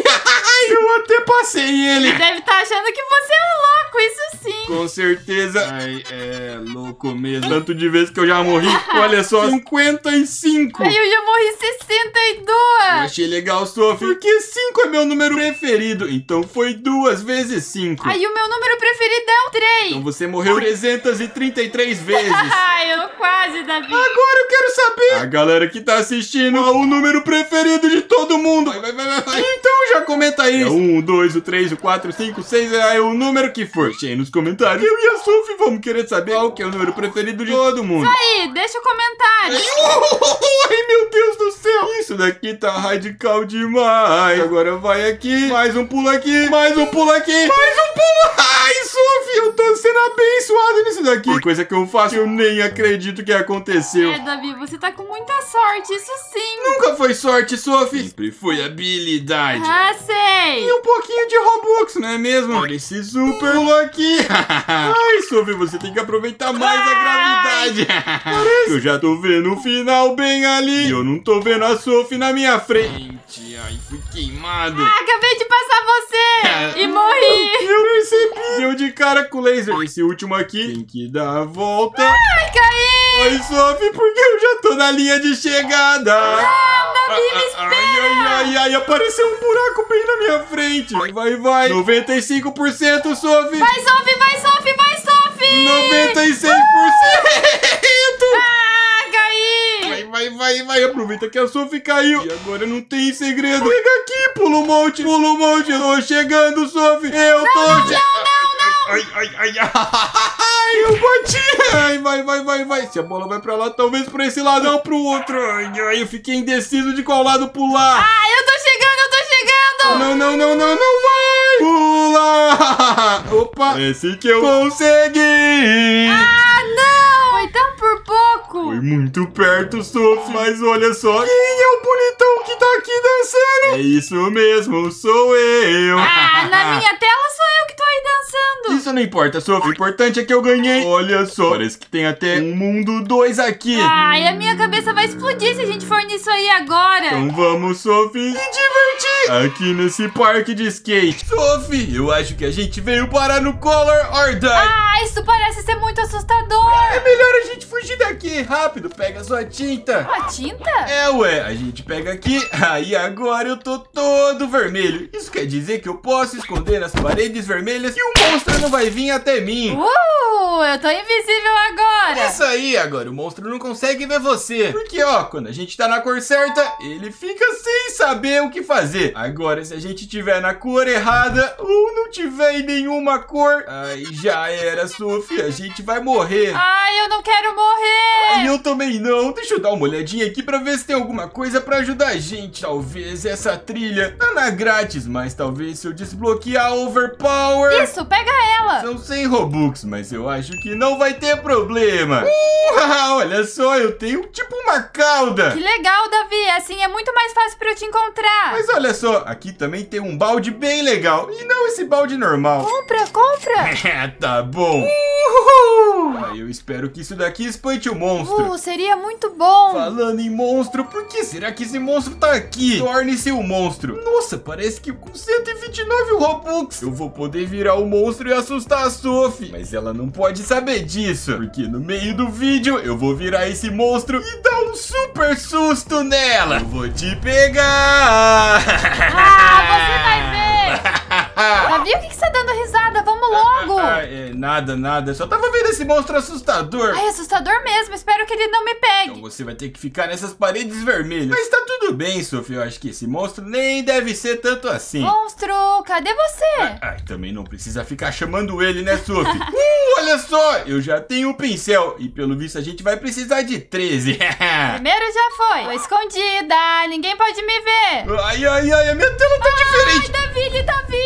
Eu até passei ele. Ele deve estar achando que você é um louco, isso sim. Com certeza. Ai, é louco mesmo. Tanto de vezes que eu já morri. Olha só, 55. Ai, eu já morri 62. Eu achei legal, Sofi, porque 5 é meu número preferido. Então foi 2 vezes 5. Ai, o meu número preferido é o 3. Então você morreu 333 vezes. Ai, eu quase, Davi. Agora eu quero saber, a galera que tá assistindo, qual o número preferido de todo mundo? Vai. Então já comenta aí. É 1, 2, 3, 4, 5, 6. É o número que for. Deixa aí nos comentários. Eu e a Sofi vamos querer saber qual que é o número preferido de todo mundo. Isso aí, deixa o comentário. Ai, meu Deus do céu. Isso daqui tá radical demais. Agora vai aqui. Mais um pulo aqui. Mais um pulo aqui. Mais um pulo. Ai, Sofi, eu tô sendo abençoado nisso daqui. Tem coisa que eu faço que eu nem acredito que aconteceu. É, Davi, você tá com muita sorte, isso sim. Nunca foi sorte, Sofi. Sempre foi habilidade. Ah, sei. E um pouquinho de Robux, não é mesmo? Olha esse super pulo aqui. Ai, Sofi, você tem que aproveitar mais a gravidade. Parece. Eu já tô vendo o final bem ali. E eu não tô vendo a Sofi na minha frente. Ai, fui queimado. Ah, acabei de passar você. E morri. Eu percebi. Deu de cara com o laser. Esse último aqui tem que dar a volta. Ai, caí. Ai, Sofi, porque eu já tô na linha de chegada. Não, Davi, me espera. Ai, apareceu um buraco bem na minha frente. Vai. 95%, Sofi. Vai, Sofi. 96%. Ah, caí. Vai. Aproveita que a Sofi caiu. E agora não tem segredo. Pega aqui, pula um monte. Eu tô chegando, Sofi. Não. Eu bati. Ai, vai. Se a bola vai pra lá, talvez pra esse lado ou pro outro. Ai, eu fiquei indeciso de qual lado pular. Ah, eu tô chegando. Não, vai. Pula. Opa. Esse que eu consegui. Ah, não. Foi tão por pouco. Foi muito perto, Sofi. Mas olha só. Quem é o bonitão que tá aqui dançando? É isso mesmo, sou eu. Ah, na minha tela sou eu que tô aí dançando. Isso não importa, Sofi. O importante é que eu ganhei. Olha só. Parece que tem até um mundo 2 aqui. Ah, e a minha cabeça vai explodir se a gente for nisso aí agora. Então vamos, Sofi, se divertir aqui nesse parque de skate. Sofi, eu acho que a gente veio parar no Color or Die. Ah, isso parece ser muito assustador. É melhor a gente fugir daqui, rápido. Pega sua tinta. Uma tinta? É, ué. A gente pega aqui. Aí agora eu tô todo vermelho. Isso quer dizer que eu posso esconder nas paredes vermelhas e o monstro não vai vir até mim. Eu tô invisível agora. Isso aí, agora o monstro não consegue ver você. Porque, ó, quando a gente tá na cor certa, ele fica sem saber o que fazer. Agora, se a gente tiver na cor errada ou não tiver em nenhuma cor, aí já era, Sofi. A gente vai morrer. Ai, eu não quero morrer. Ai, eu também não. Deixa eu dar uma olhadinha aqui pra ver se tem alguma coisa pra ajudar a gente. Talvez essa trilha tá na grátis, mas talvez se eu desbloquear a Overpower... Isso, pega ela. São 100 Robux, mas eu acho que não vai ter problema. Olha só, eu tenho tipo uma cauda. Que legal, Davi. Assim é muito mais fácil pra eu te encontrar. Mas olha só, aqui também tem um balde bem legal. E não esse balde normal. Compra. Tá bom. Eu espero que isso daqui espante o monstro. Seria muito bom. Falando em monstro, por que será que esse monstro tá aqui? Torne-se um monstro. Nossa, parece que com 129 Robux eu vou poder virar o monstro e assustar a Sofi. Mas ela não pode saber disso, porque no meio do vídeo eu vou virar esse monstro e dar um super susto nela. Eu vou te pegar. Ah, você vai ver. Davi, o que você tá dando risada? Vamos logo. Nada. Só tava vendo esse monstro assustador. Ai, assustador mesmo. Espero que ele não me pegue. Então você vai ter que ficar nessas paredes vermelhas. Mas tá tudo bem, Sofi. Eu acho que esse monstro nem deve ser tanto assim. Monstro, cadê você? Também não precisa ficar chamando ele, né, Sofi? Olha só, eu já tenho o pincel. E pelo visto a gente vai precisar de 13. Primeiro já foi. Tô escondida. Ninguém pode me ver. Ai, a minha tela tá diferente. Ai, Davi, ele tá vindo.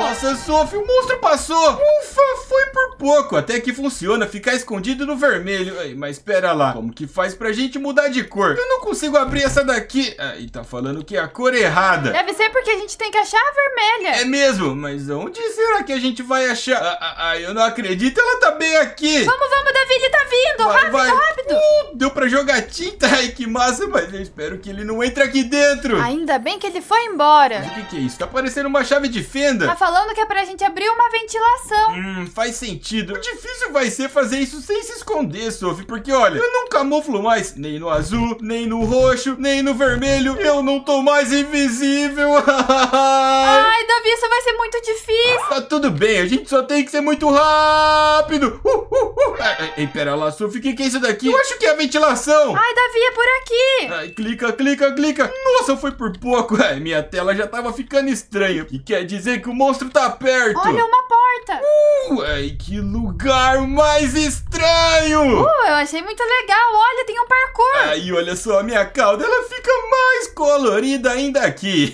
Nossa, Sofi, o monstro passou. Ufa, foi por pouco. Até que funciona ficar escondido no vermelho. Ai, mas pera lá, como que faz pra gente mudar de cor? Eu não consigo abrir essa daqui. E tá falando que é a cor errada. Deve ser porque a gente tem que achar a vermelha. É mesmo, mas onde será que a gente vai achar? Eu não acredito, ela tá bem aqui. Vamos, Davi, ele tá vindo. indo, rápido. Deu pra jogar tinta, ai que massa, mas eu espero que ele não entre aqui dentro. Ainda bem que ele foi embora. O que é isso? Tá parecendo uma chave de fenda. Tá falando que é pra gente abrir uma ventilação. Faz sentido. O difícil vai ser fazer isso sem se esconder, Sophie, porque olha, eu não camuflo mais, nem no azul, nem no roxo, nem no vermelho, eu não tô mais invisível. Ai, Davi, isso vai ser muito difícil. Tá tudo bem, a gente só tem que ser muito rápido. Ei, pera lá, Sophie, o que é isso daqui? Eu acho que é a ventilação. Ai, Davi, é por aqui. Ai, clica, clica, clica. Nossa, foi por pouco. Ai, minha tela já tava ficando estranha. Que quer dizer que o monstro tá perto. Olha, uma porta. Ai, que lugar mais estranho. Eu achei muito legal. Olha, tem um parkour. Ai, olha só, a minha cauda, ela fica mais colorida ainda aqui.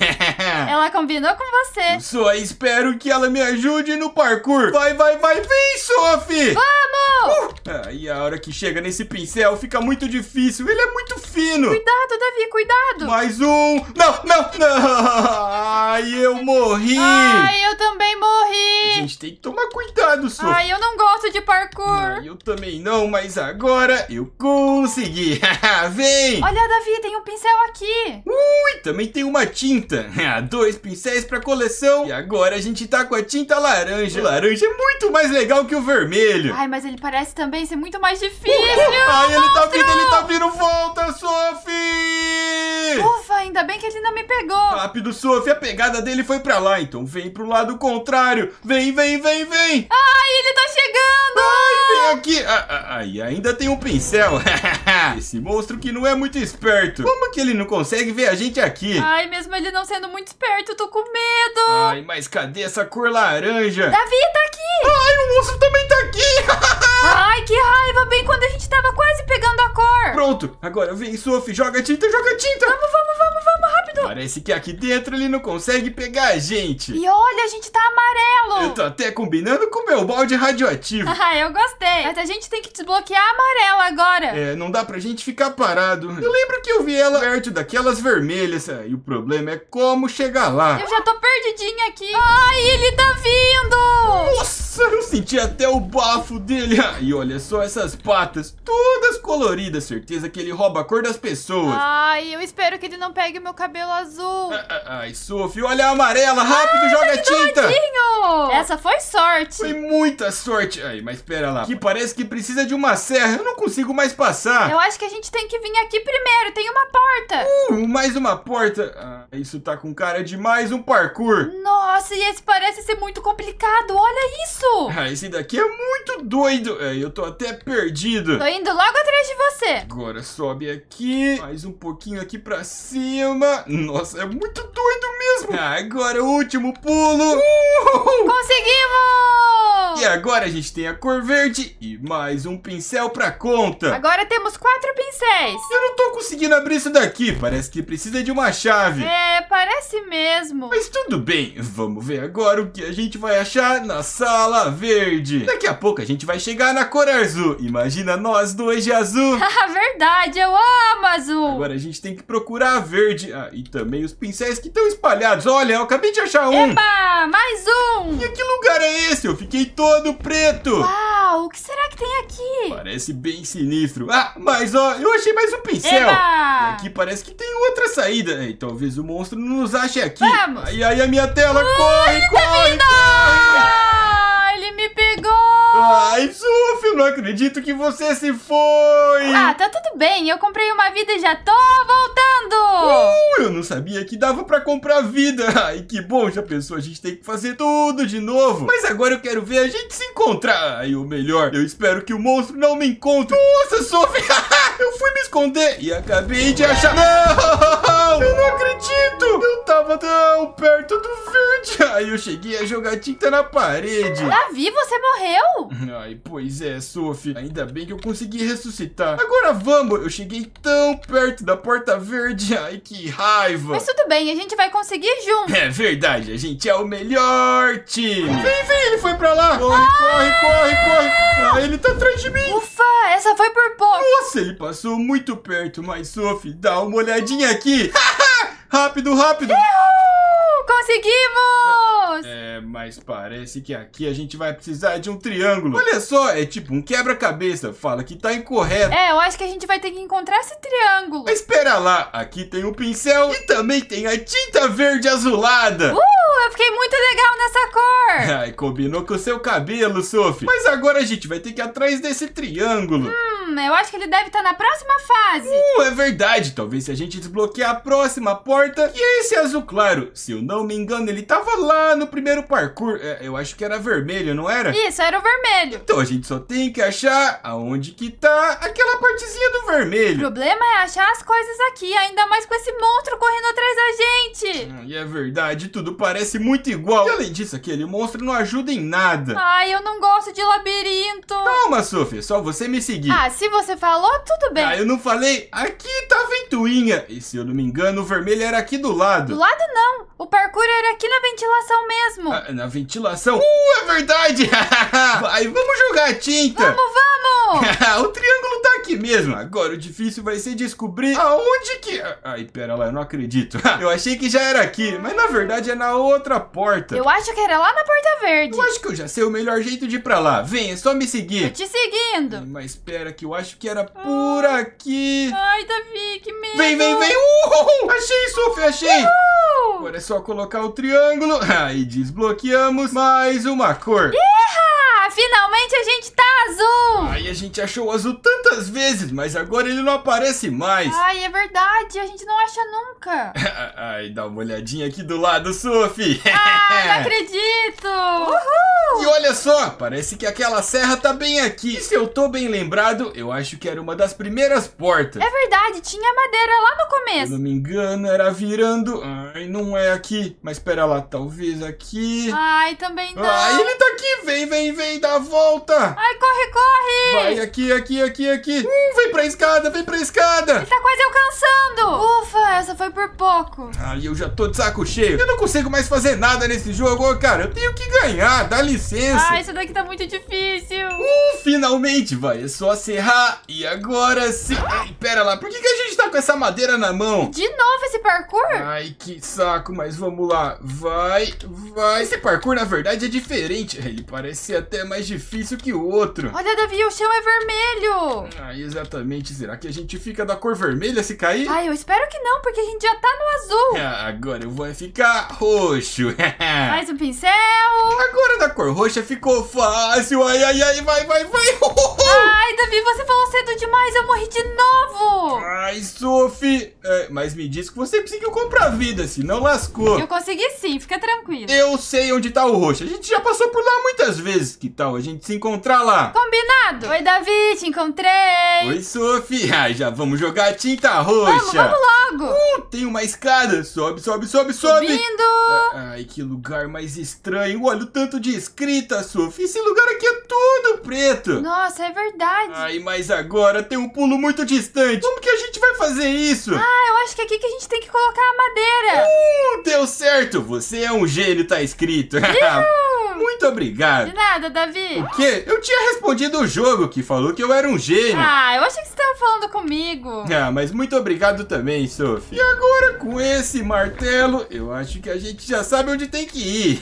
Ela combinou com você. Só espero que ela me ajude no parkour. Vai, vai, vai. Vem, Sophie. Vamos. Ai, a hora que chega nesse pincel fica muito difícil. Ele é muito fino. Cuidado, Davi, cuidado. Mais um. Não, não, não. Ai, eu morri. Ai, eu também morri. A gente tem que tomar cuidado, Sophie. Ai, eu não gosto de parkour. Ai, eu também não, mas agora eu consegui. Vem. Olha, Davi, tem um pincel aqui. Ui, também tem uma tinta. 2 pincéis pra coleção. E agora a gente tá com a tinta laranja. O laranja é muito mais legal que o vermelho. Ai, mas ele parece também ser muito mais difícil. Ai, ele tá vindo, volta, Sophie. Ufa, ainda bem que ele não me pegou. Rápido, Sophie, a pegada dele foi pra lá. Então vem pro lado contrário. Vem, vem, vem, vem. Ai, ele tá chegando. Ai, vem aqui. Ai, ainda tem um pincel. Esse monstro que não é muito esperto. Como que ele não consegue ver a gente aqui? Ai, mesmo ele não sendo muito esperto, eu tô com medo. Ai, mas cadê essa cor laranja? Davi, tá aqui. Ai, o monstro também tá aqui. Ai, que raiva, bem quando a gente tava quase pegando a cor. Pronto, agora vem, Sophie, joga tinta, joga tinta. Vamos, vamos, vamos, vamos, rápido. Parece que aqui dentro ele não consegue pegar a gente. E olha, a gente tá amarelo. Eu tô até combinando com o meu balde radioativo. Ah, eu gostei. Mas a gente tem que desbloquear a amarela agora. É, não dá pra gente ficar parado. Eu lembro que eu vi ela perto daquelas vermelhas. E o problema é como chegar lá. Eu já tô perdidinha aqui. Ai, ele tá vindo. Nossa, eu senti até o bafo dele. E olha só essas patas, todas coloridas. Certeza que ele rouba a cor das pessoas. Ai, eu espero que ele não pegue meu cabelo azul. Ai, Sophie, olha a amarela, rápido, joga tinta. Essa foi sorte. Foi muita sorte. Ai, mas pera lá, que parece que precisa de uma serra. Eu não consigo mais passar. Eu acho que a gente tem que vir aqui primeiro, tem uma porta. Mais uma porta. Isso tá com cara de mais um parkour. Nossa, e esse parece ser muito complicado, olha isso. Esse daqui é muito doido. Eu tô até perdido. Tô indo logo atrás de você. Agora sobe aqui. Mais um pouquinho aqui pra cima. Nossa, é muito doido mesmo. Agora o último pulo. Conseguimos! E agora a gente tem a cor verde e mais um pincel pra conta. Agora temos 4 pincéis. Eu não tô conseguindo abrir isso daqui. Parece que precisa de uma chave. É, parece mesmo. Mas tudo bem. Vamos ver agora o que a gente vai achar na sala verde. Daqui a pouco a gente vai chegar na cor azul. Imagina nós dois de azul. Ah, verdade, eu amo azul. Agora a gente tem que procurar a verde. E também os pincéis que estão espalhados. Olha, eu acabei de achar um. Eba, mais um. E que lugar é esse? Eu fiquei todo preto. Uau, o que será que tem aqui? Parece bem sinistro. Mas ó, eu achei mais um pincel. Eba. E aqui parece que tem outra saída. E talvez o monstro não nos ache aqui. Vamos. E aí a minha tela corre, corre, corre. Ai, Sophie, eu não acredito que você se foi. Tá tudo bem, eu comprei uma vida e já tô voltando. Eu não sabia que dava pra comprar vida. Ai, que bom, já pensou, a gente tem que fazer tudo de novo. Mas agora eu quero ver a gente se encontrar. Ai, ou melhor, eu espero que o monstro não me encontre. Nossa, Sophie, eu fui me esconder e acabei de achar. Não, eu não acredito. Eu tava tão perto do verde. Ai, eu cheguei a jogar tinta na parede. Davi, você morreu? Ai, pois é, Sophie. Ainda bem que eu consegui ressuscitar. Agora vamos. Eu cheguei tão perto da porta verde. Ai, que raiva. Mas tudo bem, a gente vai conseguir junto. É verdade, a gente é o melhor time. Vem, vem, ele foi pra lá. Corre, corre, corre, corre. Ah, ele tá atrás de mim. Ufa, essa foi por pouco. Nossa, ele passou muito perto. Mas, Sophie, dá uma olhadinha aqui. Rápido, rápido. Conseguimos! É, mas parece que aqui a gente vai precisar de um triângulo. Olha só, é tipo um quebra-cabeça. Fala que tá incorreto. É, eu acho que a gente vai ter que encontrar esse triângulo. Mas espera lá, aqui tem o pincel e também tem a tinta verde azulada. Eu fiquei muito legal nessa cor. Ai, combinou com o seu cabelo, Sophie. Mas agora a gente vai ter que ir atrás desse triângulo. Eu acho que ele deve estar na próxima fase. É verdade. Talvez se a gente desbloquear a próxima porta. E esse azul claro, se eu não me engano, ele tava lá no primeiro parkour. Eu acho que era vermelho, não era? Isso, era o vermelho. Então a gente só tem que achar aonde que tá aquela partezinha do vermelho. O problema é achar as coisas aqui, ainda mais com esse monstro correndo atrás da gente. E é verdade, tudo parece muito igual. E além disso, aquele monstro não ajuda em nada. Ai, eu não gosto de labirinto. Calma, Sophie, é só você me seguir. Se você falou, tudo bem. Eu não falei. Aqui tava em Tuinha. E se eu não me engano, o vermelho era aqui do lado. Do lado não. O parkour era aqui na ventilação mesmo. Na ventilação? É verdade. Vai, vamos jogar a tinta. Vamos. O triângulo tá aqui mesmo. Agora o difícil vai ser descobrir aonde que... Ai, pera lá, eu não acredito. Eu achei que já era aqui, mas na verdade é na outra porta. Eu acho que era lá na porta verde. Eu acho que eu já sei o melhor jeito de ir pra lá. Vem, é só me seguir. Tô te seguindo. Mas espera que eu acho que era por aqui. Ai, Davi, que medo. Vem, vem, vem. Achei, Sophie, achei. Agora é só colocar o triângulo. Aí desbloqueamos mais uma cor. Finalmente a gente tá azul. Ai, a gente achou o azul tantas vezes, mas agora ele não aparece mais. Ai, é verdade, a gente não acha nunca. Ai, dá uma olhadinha aqui do lado, Sophie. Ai, não acredito. E olha só, parece que aquela serra tá bem aqui. E se eu tô bem lembrado, eu acho que era uma das primeiras portas. É verdade, tinha madeira lá no começo. Se eu não me engano, era virando. Ai, não é aqui. Mas pera lá, talvez aqui. Ai, também não. Ai, ele tá aqui, vem, vem, vem, dá a volta. Ai, corre, corre. Vai, aqui, aqui, aqui, aqui. Vem pra escada, vem pra escada. Ele tá quase alcançando. Ufa, essa foi por pouco. Ai, eu já tô de saco cheio. Eu não consigo mais fazer nada nesse jogo, cara. Eu tenho que ganhar, dá licença. Ah, isso daqui tá muito difícil. Finalmente, vai. É só serrar. E agora sim. Ai, pera lá. Por que a gente tá com essa madeira na mão? De novo esse parkour? Ai, que saco. Mas vamos lá. Vai, vai. Esse parkour, na verdade, é diferente. Ele parece até mais difícil que o outro. Olha, Davi, o chão é vermelho. Ai, exatamente. Será que a gente fica da cor vermelha se cair? Ai, eu espero que não, porque a gente já tá no azul. Agora eu vou ficar roxo. Mais um pincel. Agora da cor roxa ficou fácil. Ai, ai, ai, vai, vai, vai. Ai, Davi, você falou cedo demais. Eu morri de novo. Ai, Sophie. Mas me diz que você conseguiu comprar vida, senão lascou. Eu consegui sim, fica tranquilo. Eu sei onde tá o roxo. A gente já passou por lá muitas vezes. Que tal a gente se encontrar lá? Combinado. Oi, Davi, te encontrei. Oi, Sophie. Ai, já vamos jogar tinta roxa. Vamos logo. Tem uma escada. Sobe, sobe, sobe, sobe. Subindo. Ai, que lugar mais estranho. Olha o tanto de escada. Sophie, esse lugar aqui é tudo preto. Nossa, é verdade. Ai, mas agora tem um pulo muito distante. Como que a gente vai fazer isso? Eu acho que é aqui que a gente tem que colocar a madeira. Deu certo. Você é um gênio, tá escrito. Muito obrigado. De nada, Davi. O quê? Eu tinha respondido o jogo que falou que eu era um gênio. Eu achei que você estava falando comigo. Mas muito obrigado também, Sophie. E agora com esse martelo, eu acho que a gente já sabe onde tem que ir.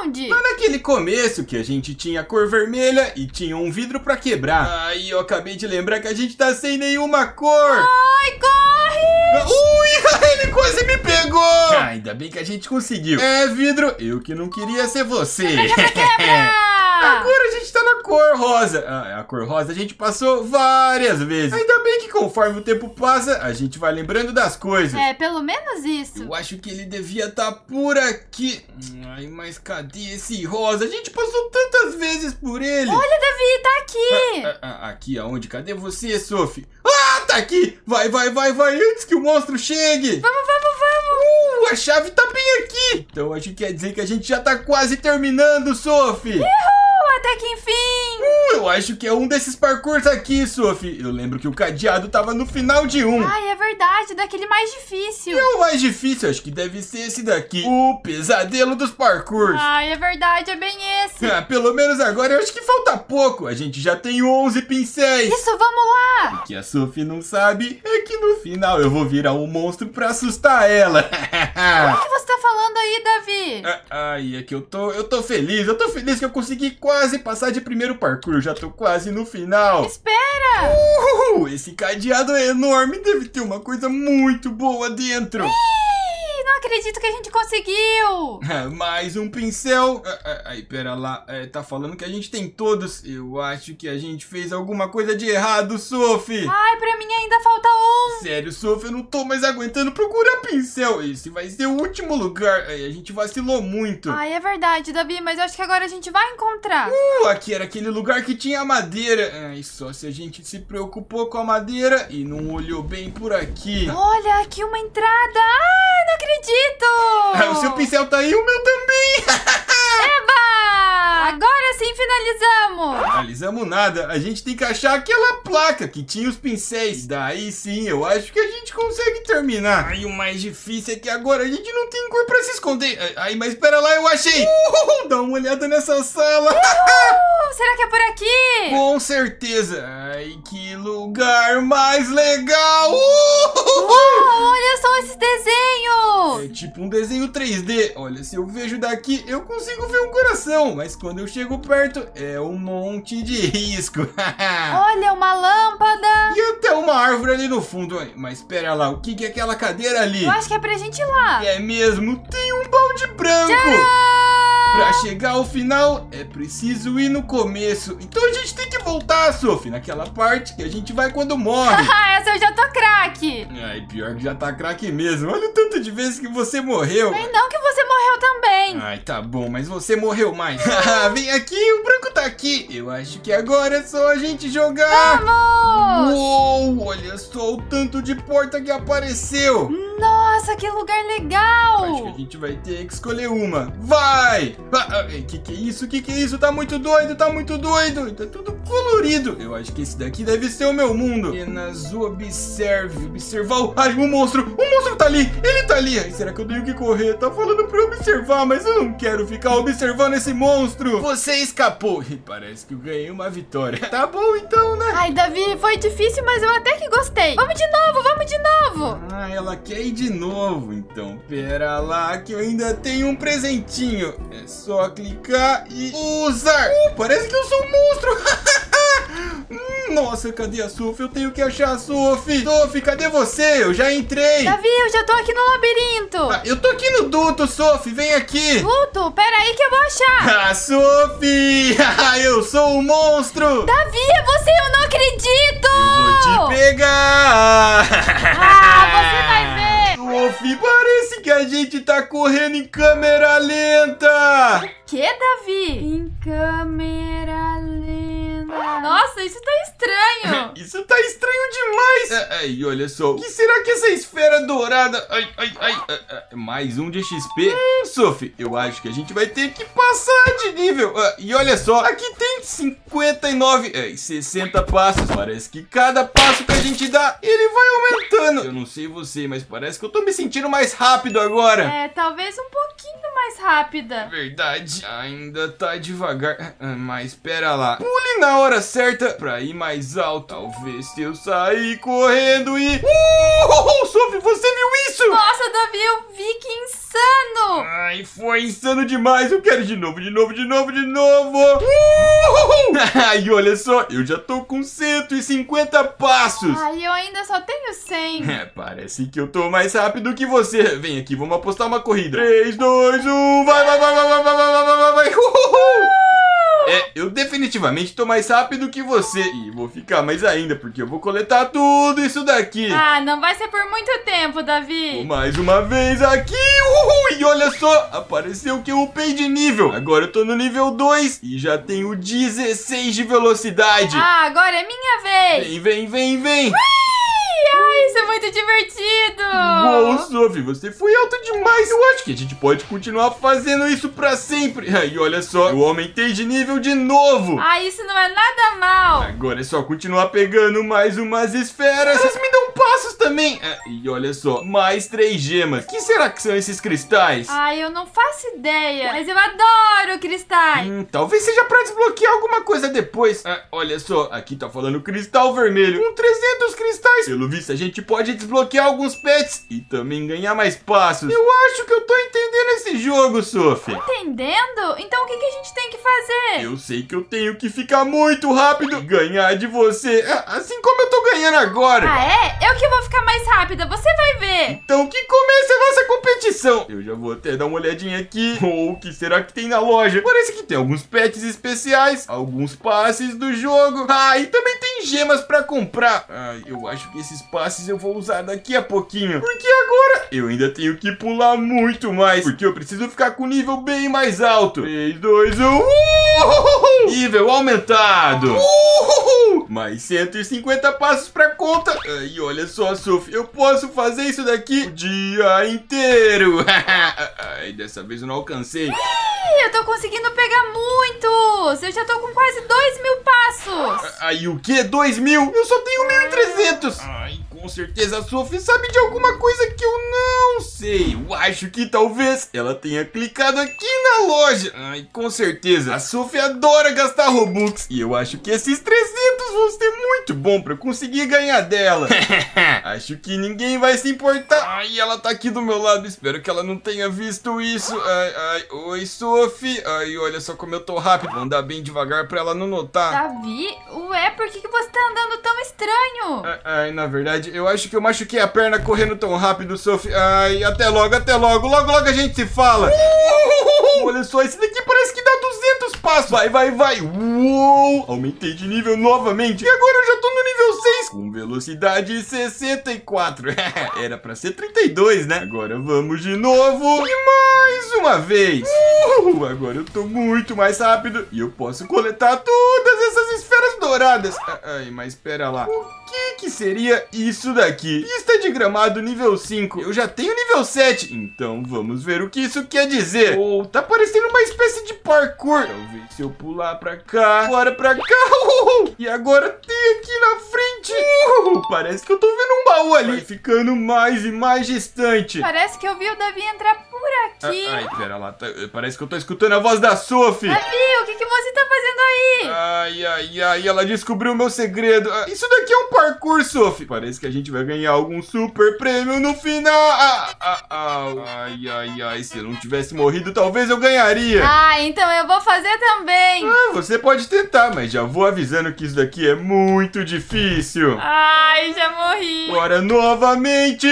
Onde? Lá naquele começo que a gente tinha a cor vermelha e tinha um vidro pra quebrar. Aí eu acabei de lembrar que a gente tá sem nenhuma cor. Ai, corre! Ele quase me pegou! Ainda bem que a gente conseguiu. Vidro, eu que não queria ser você. Quebra, quebra! Agora a gente tá na cor rosa. A cor rosa a gente passou várias vezes. Ainda bem que conforme o tempo passa, a gente vai lembrando das coisas. Pelo menos isso. Eu acho que ele devia estar por aqui. Ai, mas cadê esse rosa? A gente passou tantas vezes por ele. Olha, Davi, tá aqui. Aqui aonde? Cadê você, Sophie? Tá aqui. Vai, vai, vai, vai, antes que o monstro chegue. Vamos, vamos, vamos. A chave tá bem aqui. Então acho que quer dizer que a gente já tá quase terminando, Sophie. Até que enfim. Eu Eu acho que é um desses parkours aqui, Sofi. Eu lembro que o cadeado tava no final de um. Ai, é verdade, daquele mais difícil. É o mais difícil, acho que deve ser esse daqui. O pesadelo dos parkours. Ai, é verdade, é bem esse. Ah, pelo menos agora eu acho que falta pouco. A gente já tem 11 pincéis. Isso, vamos lá. O que a Sofi não sabe é que no final eu vou virar um monstro pra assustar ela. O que você tá falando aí, Davi? Ai, é que eu tô feliz. Eu tô feliz que eu consegui quase passar de primeiro parkour. Eu já tô quase no final. Espera! Esse cadeado é enorme. Deve ter uma coisa muito boa dentro. Não acredito que a gente conseguiu. Mais um pincel. Aí, pera lá. Tá falando que a gente tem todos. Eu acho que a gente fez alguma coisa de errado, Sofi. Ai, pra mim ainda falta um. Sério, Sofi, eu não tô mais aguentando procurar pincel. Esse vai ser o último lugar. A gente vacilou muito. Ai, é verdade, Davi, mas eu acho que agora a gente vai encontrar. Aqui era aquele lugar que tinha madeira. Ai, só se a gente se preocupou com a madeira e não olhou bem por aqui. Olha, aqui uma entrada. Ai, não acredito. O seu pincel tá aí, o meu também. Eba! Agora sim finalizamos. Finalizamos nada. A gente tem que achar aquela placa que tinha os pincéis. Daí sim, eu acho que a gente consegue terminar. Ai, o mais difícil é que agora a gente não tem cor pra se esconder. Ai, mas pera lá, eu achei. Dá uma olhada nessa sala. Será que é por aqui? Com certeza. Ai, que lugar mais legal. Uou, olha só esses desenhos. É tipo um desenho 3D. Olha, se eu vejo daqui, eu consigo ver um coração. Mas quando eu chego perto, é um monte de risco. Olha, uma lâmpada. E até uma árvore ali no fundo. Mas pera lá, o que é aquela cadeira ali? Eu acho que é pra gente ir lá. É mesmo, tem um balde branco. Tcharam! Pra chegar ao final, é preciso ir no começo. Então a gente tem que voltar, Sofi, naquela parte que a gente vai quando morre. Essa eu já tô craque. Ai, pior que já tá craque mesmo. Olha o tanto de vezes que você morreu. Ai, não que você morreu também. Ai, tá bom, mas você morreu mais. Vem aqui, o branco tá aqui. Eu acho que agora é só a gente jogar. Vamos! Uou, olha só o tanto de porta que apareceu. Nossa, que lugar legal. Acho que a gente vai ter que escolher uma. Vai! Que é isso? Que é isso? Tá muito doido, tá muito doido. Tá tudo colorido. Eu acho que esse daqui deve ser o meu mundo. Apenas observe. Observar. Ai, um monstro. O monstro tá ali. Ele tá ali. Ai, será que eu tenho que correr? Tá falando pra eu observar, mas eu não quero ficar observando esse monstro. Você escapou. Parece que eu ganhei uma vitória. Tá bom então, né? Ai, Davi, foi difícil, mas eu até que gostei. Vamos de novo, vamos de novo. Ah, ela quer ir de novo. Então, pera lá que eu ainda tenho um presentinho. É só clicar e usar. Parece que eu sou um monstro. Nossa, cadê a Sofi? Eu tenho que achar a Sofi. Sofi, cadê você? Eu já entrei. Davi, eu já tô aqui no labirinto. Eu tô aqui no duto, Sofi. Vem aqui. Duto? Pera aí que eu vou achar. Ah, Sofi! Eu sou um monstro. Davi, é você? Eu não acredito. Eu vou te pegar. Você vai ver. Sofi, parece que a gente tá correndo em câmera lenta. O que, Davi? Em câmera lenta. Nossa, isso tá estranho. Isso tá estranho demais. Ai, olha só. O que será que essa esfera dourada... Ai, mais um de XP. Sofi, eu acho que a gente vai ter que passar de nível. E olha só, aqui tem 59 e 60 passos. Parece que cada passo que a gente dá, ele vai aumentando. Eu não sei você, mas parece que eu tô me sentindo mais rápido agora. É, talvez um pouquinho mais rápida. Verdade. Ainda tá devagar. Mas pera lá. Pule na hora certa pra ir mais alto. Talvez se eu sair correndo e... Sofi, você viu isso? Nossa, Davi, eu vi, que insano. Ai, foi insano demais. Eu quero de novo, de novo, de novo, de novo. E olha só, eu já tô com 150 passos. Ai, eu ainda só tenho 100. Parece que eu tô mais rápido que você. Vem aqui, vamos apostar uma corrida. 3, 2, 1, vai, vai, vai, vai, vai, vai, vai, vai, vai, vai. Eu definitivamente tô mais rápido que você. E vou ficar mais ainda, porque eu vou coletar tudo isso daqui. Ah, não vai ser por muito tempo, Davi. Vou mais uma vez aqui. E olha só, apareceu que eu upei de nível. Agora eu tô no nível 2 e já tenho 16 de velocidade. Ah, agora é minha vez. Vem, vem, vem, vem. Ai, isso é muito muito divertido! Uou, Sofi, você foi alto demais. Eu acho que a gente pode continuar fazendo isso pra sempre. E olha só, eu aumentei de nível de novo. Ah, isso não é nada mal. Agora é só continuar pegando mais umas esferas. Elas me dão passos também. E olha só, mais 3 gemas. Que será que são esses cristais? Ah, eu não faço ideia, mas eu adoro cristais. Talvez seja pra desbloquear alguma coisa depois. Olha só, aqui tá falando cristal vermelho. Com 300 cristais, pelo visto, a gente pode desbloquear alguns pets e também ganhar mais passos. Eu acho que eu tô entendendo esse jogo, Sofi. Entendendo? Então o que a gente tem que fazer? Eu sei que eu tenho que ficar muito rápido e ganhar de você, assim como eu tô ganhando agora. Ah, é? Eu que vou ficar mais rápida, você vai ver. Então que comece a nossa competição. Eu já vou até dar uma olhadinha aqui. O que será que tem na loja? Parece que tem alguns pets especiais, alguns passes do jogo. Ah, e também tem gemas pra comprar. Ah, eu acho que esses passes eu vou usar daqui a pouquinho, porque agora eu ainda tenho que pular muito mais, porque eu preciso ficar com o nível bem mais alto. 3, 2, 1... Nível aumentado. Mais 150 passos pra conta. E olha só, Sofi, eu posso fazer isso daqui o dia inteiro. Ai, dessa vez eu não alcancei. Eu tô conseguindo pegar muitos. Eu já tô com quase 2.000 passos. Aí o que? 2.000? Eu só tenho 1.300. Ai, com certeza a Sofi sabe de alguma coisa que eu não sei. Eu acho que talvez ela tenha clicado aqui na loja. Ai, com certeza. A Sofi adora gastar Robux. E eu acho que esses 300 vão ser muito bom pra eu conseguir ganhar dela. Acho que ninguém vai se importar. Ai, ela tá aqui do meu lado. Espero que ela não tenha visto isso. Ai, oi, Sofi. Ai, olha só como eu tô rápido. Vou andar bem devagar pra ela não notar. Davi? Ué, por que você tá andando tão estranho? Ai, na verdade, eu acho que eu machuquei a perna correndo tão rápido, Sofi. Ai, até logo, até logo. Logo, logo a gente se fala. Olha só, esse daqui parece que dá 200 passos. Vai, vai, vai. Uou! Aumentei de nível novamente. E agora eu já tô no nível 6. Com velocidade 64. Era pra ser 32, né? Agora vamos de novo. E mais uma vez. Agora eu tô muito mais rápido. E eu posso coletar todas essas esferas douradas. Ai, mas pera lá. O que seria isso daqui? Pista de gramado nível 5. Eu já tenho nível 7. Então vamos ver o que isso quer dizer. Oh, tá parecendo uma espécie de parkour. Talvez se eu pular pra cá, bora pra cá. E agora tem aqui na frente. Parece que eu tô vendo um baú ali. Vai ficando mais e mais distante. Parece que eu vi o Davi entrar por aqui. Ai, pera lá. Parece que eu tô escutando a voz da Sofi. Davi, o que você tá fazendo aí? Ai, ai, ai. Ela descobriu o meu segredo. Isso daqui é um parkour. Sofi, parece que a gente vai ganhar algum super prêmio no final. Ai, ai, ai. Se eu não tivesse morrido, talvez eu ganharia. Ah, então eu vou fazer também. Você pode tentar, mas já vou avisando que isso daqui é muito difícil. Ai, já morri. Bora novamente.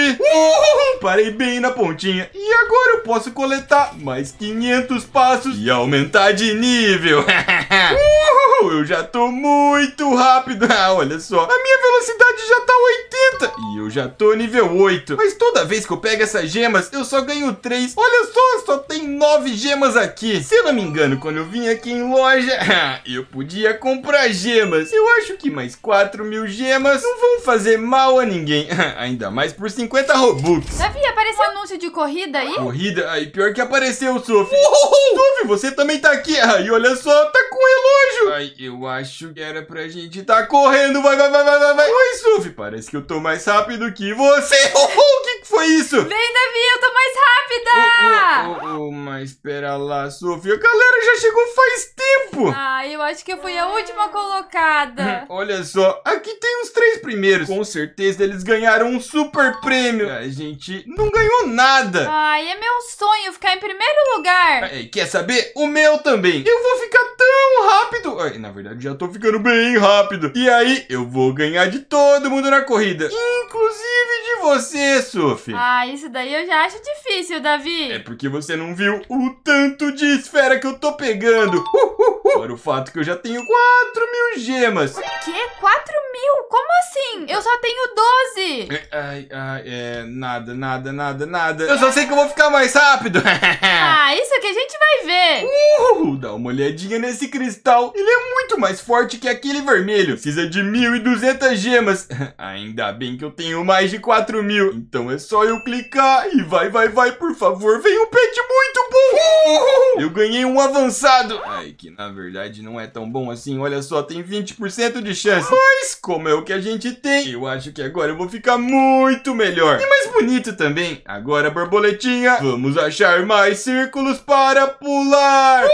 Parei bem na pontinha. E agora eu posso coletar mais 500 passos e aumentar de nível. Eu já tô muito rápido. Olha só, a minha velocidade já tá 80 e eu já tô nível 8. Mas toda vez que eu pego essas gemas, eu só ganho 3. Olha só, só tem 9 gemas aqui. Se eu não me engano, quando eu vim aqui em loja, eu podia comprar gemas. Eu acho que mais 4.000 gemas não vão fazer mal a ninguém. Ainda mais por 50 Robux. Davi, apareceu anúncio de corrida aí? Corrida? Aí pior que apareceu, Sofi. Sofi, você também tá aqui. Aí olha só, tá com relógio. Ai, eu acho que era pra gente tá correndo. Vai, vai, vai, vai, vai. Oi, Sofi, parece que eu tô mais rápido que você. O que foi isso? Vem, Davi, eu tô mais rápida. Mas pera lá, Sofi. A galera já chegou faz tempo. Ah, eu acho que eu fui a última colocada. Olha só, aqui tem os 3 primeiros. Com certeza eles ganharam um super prêmio. A gente não ganhou nada. Ai, é meu sonho ficar em primeiro lugar. Quer saber? O meu também. Eu vou ficar tão rápido. Ai, na verdade, já tô ficando bem rápido. E aí, eu vou ganhar de todo mundo na corrida, inclusive de você, Sofi. Ah, isso daí eu já acho difícil, Davi. É porque você não viu o tanto de esfera que eu tô pegando. Fora o fato que eu já tenho 4.000 gemas. O quê? 4.000? mil? Como assim? Eu só tenho 12. Nada. Eu só sei que eu vou ficar mais rápido. Ah, isso que a gente vai ver. Dá uma olhadinha nesse cristal. Ele é muito mais forte que aquele vermelho. Precisa de 1.200 gemas. Ainda bem que eu tenho mais de 4.000. Então é só eu clicar e vai, por favor. Vem um pet muito bom. Eu ganhei um avançado. Ai, que na verdade não é tão bom assim. Olha só, tem 20% de chance. Mas como é o que a gente tem, eu acho que agora eu vou ficar muito melhor. E mais bonito também. Agora, borboletinha, vamos achar mais círculos para pular.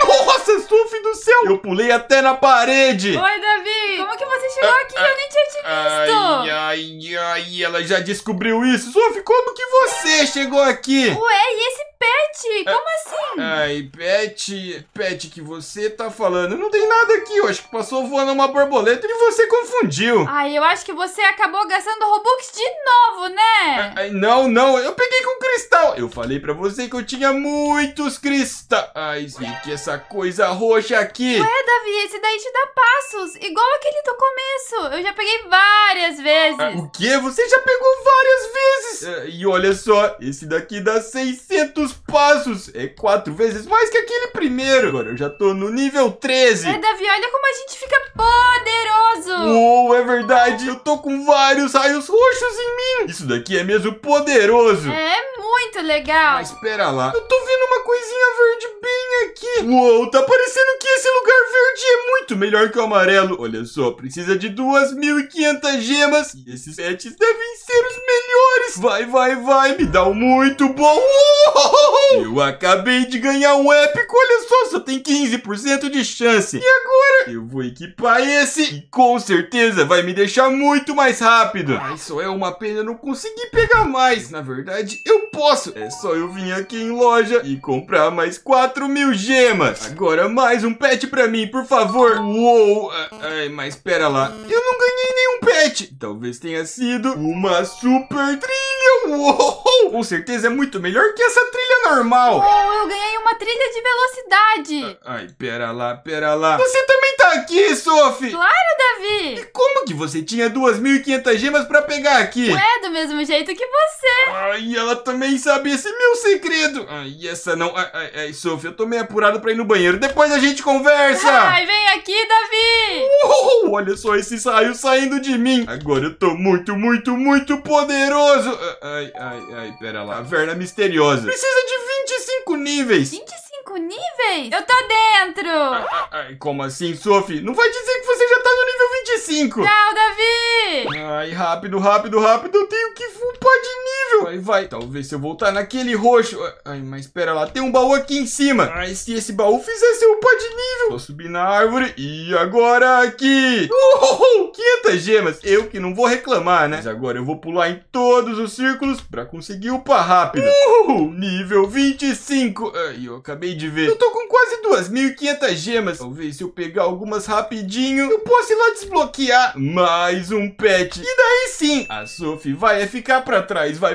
Nossa, Sofi do céu! Eu pulei até na parede. Oi, Davi. Como que você chegou aqui? Eu nem tinha te visto. Ai, ela já descobriu isso. Sofi, como que você chegou aqui? Ué, e esse pet? Como assim? Ai, pet que você tá falando. Não tem nada aqui. Eu acho que passou voando uma borboleta e você confundiu. Ai, eu acho que você acabou gastando Robux de novo, né? Ai, não. Eu peguei com cristal. Eu falei pra você que eu tinha muitos cristais. E que essa coisa roxa aqui. Ué, Davi, esse daí te dá passos. Igual aquele do começo. Eu já peguei várias vezes. O quê? Você já pegou várias vezes? E olha só. Esse daqui dá 600 passos. É 4 vezes mais que aquele primeiro. Agora eu já tô no nível 13. É, Davi, olha como a gente fica poderoso. Uou, é verdade. Eu tô com vários raios roxos em mim. Isso daqui é mesmo poderoso. É muito legal. Mas espera lá. Eu tô vendo uma coisinha verde bem aqui. Uou, tá parecendo que esse lugar verde é muito melhor que o amarelo. Olha só, precisa de 2.500 gemas. E esses pets devem ser os melhores. Vai. Me dá um muito bom. Uou! Eu acabei de ganhar um épico. Olha só, só tem 15% de chance. E agora? Eu vou equipar esse. E com certeza vai me deixar muito mais rápido. Ai, só é uma pena não conseguir pegar mais. Na verdade, eu posso. É só eu vir aqui em loja e comprar mais 4.000 gemas. Agora mais um pet pra mim, por favor. Uou! Ai, mas pera lá. Eu não ganhei nenhum pet. Talvez tenha sido uma super trilha. Uou! Com certeza é muito melhor que essa trilha normal. Uou, eu ganhei uma trilha de velocidade. Ai, pera lá. Você também tá aqui, Sofi? Claro, Davi. E como que você tinha 2.500 gemas pra pegar aqui? Ué, do mesmo jeito que você. Ai, ela também sabe esse meu segredo. Ai, essa não. Ai, Sofi, eu tô meio apurado pra ir no banheiro. Depois a gente conversa. Ai, vem aqui, Davi. Uou, olha só esses raios saindo de mim. Agora eu tô muito poderoso. Ai. Pera lá. Caverna misteriosa. Precisa de 25 níveis. 25 níveis? Eu tô dentro. Ai, como assim, Sofi? Não vai dizer que você já tá no nível 25. Tchau, Davi. Ai, rápido. Eu tenho que upar de nível. Vai. Talvez se eu voltar naquele roxo. Ai, mas pera lá. Tem um baú aqui em cima. Ai, se esse baú fizesse eu upar de nível. Vou subir na árvore. E agora aqui. Uou, 500 gemas. Eu que não vou reclamar, né? Mas agora eu vou pular em todos os círculos pra conseguir upar rápido. Uou, nível 25. Ai, eu acabei de ver. Eu tô com quase 2.500 gemas. Talvez se eu pegar algumas rapidinho, eu possa ir lá desbloquear mais um pet. E daí sim, a Sofi vai ficar pra trás. Vai.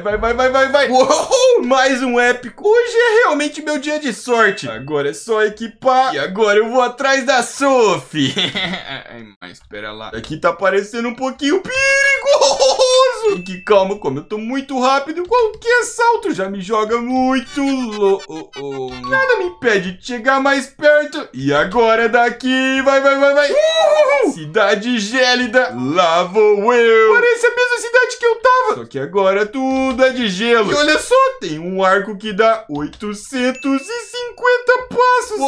Uou, mais um épico. Hoje é realmente meu dia de sorte. Agora é só equipar. E agora eu vou atrás da Sofi. Mas pera lá. Aqui tá parecendo um pouquinho perigoso. Fique calma, como eu tô muito rápido, qualquer salto já me joga muito louco. Nada me impede de chegar mais perto. E agora daqui, vai. Cidade gélida, lá vou eu. Parece a mesma cidade que eu tava, só que agora tudo é de gelo. E olha só, tem um arco que dá 850 passos.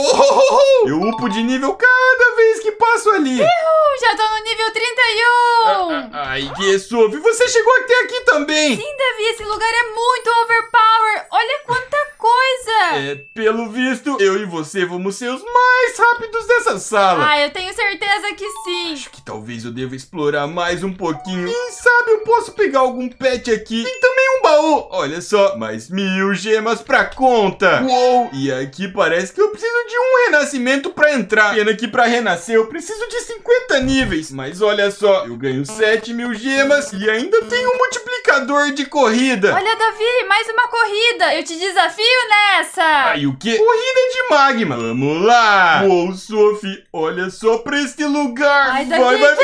Eu upo de nível cada vez que passo ali. Já tô no nível 31. Ai, que Sofi, você chegou até aqui também. Sim, Davi, esse lugar é muito overpower. Olha quanta coisa. É, pelo visto, eu e você vamos ser os mais rápidos dessa sala. Ah, eu tenho certeza que sim. Acho que talvez eu deva explorar mais um pouquinho. Quem sabe eu posso pegar algum pet aqui. Tem também um baú. Olha só, mais 1.000 gemas pra conta. Uou, e aqui parece que eu preciso de um renascimento pra entrar. Pena que pra renascer eu preciso de 50 níveis. Mas olha só, eu ganho 7.000 gemas e ainda tenho multiplicado Puxador de corrida. Olha, Davi, mais uma corrida. Eu te desafio nessa. Ai, o quê? Corrida de magma. Vamos lá. Uou, Sofi, olha só pra este lugar. Ai, Davi, vai.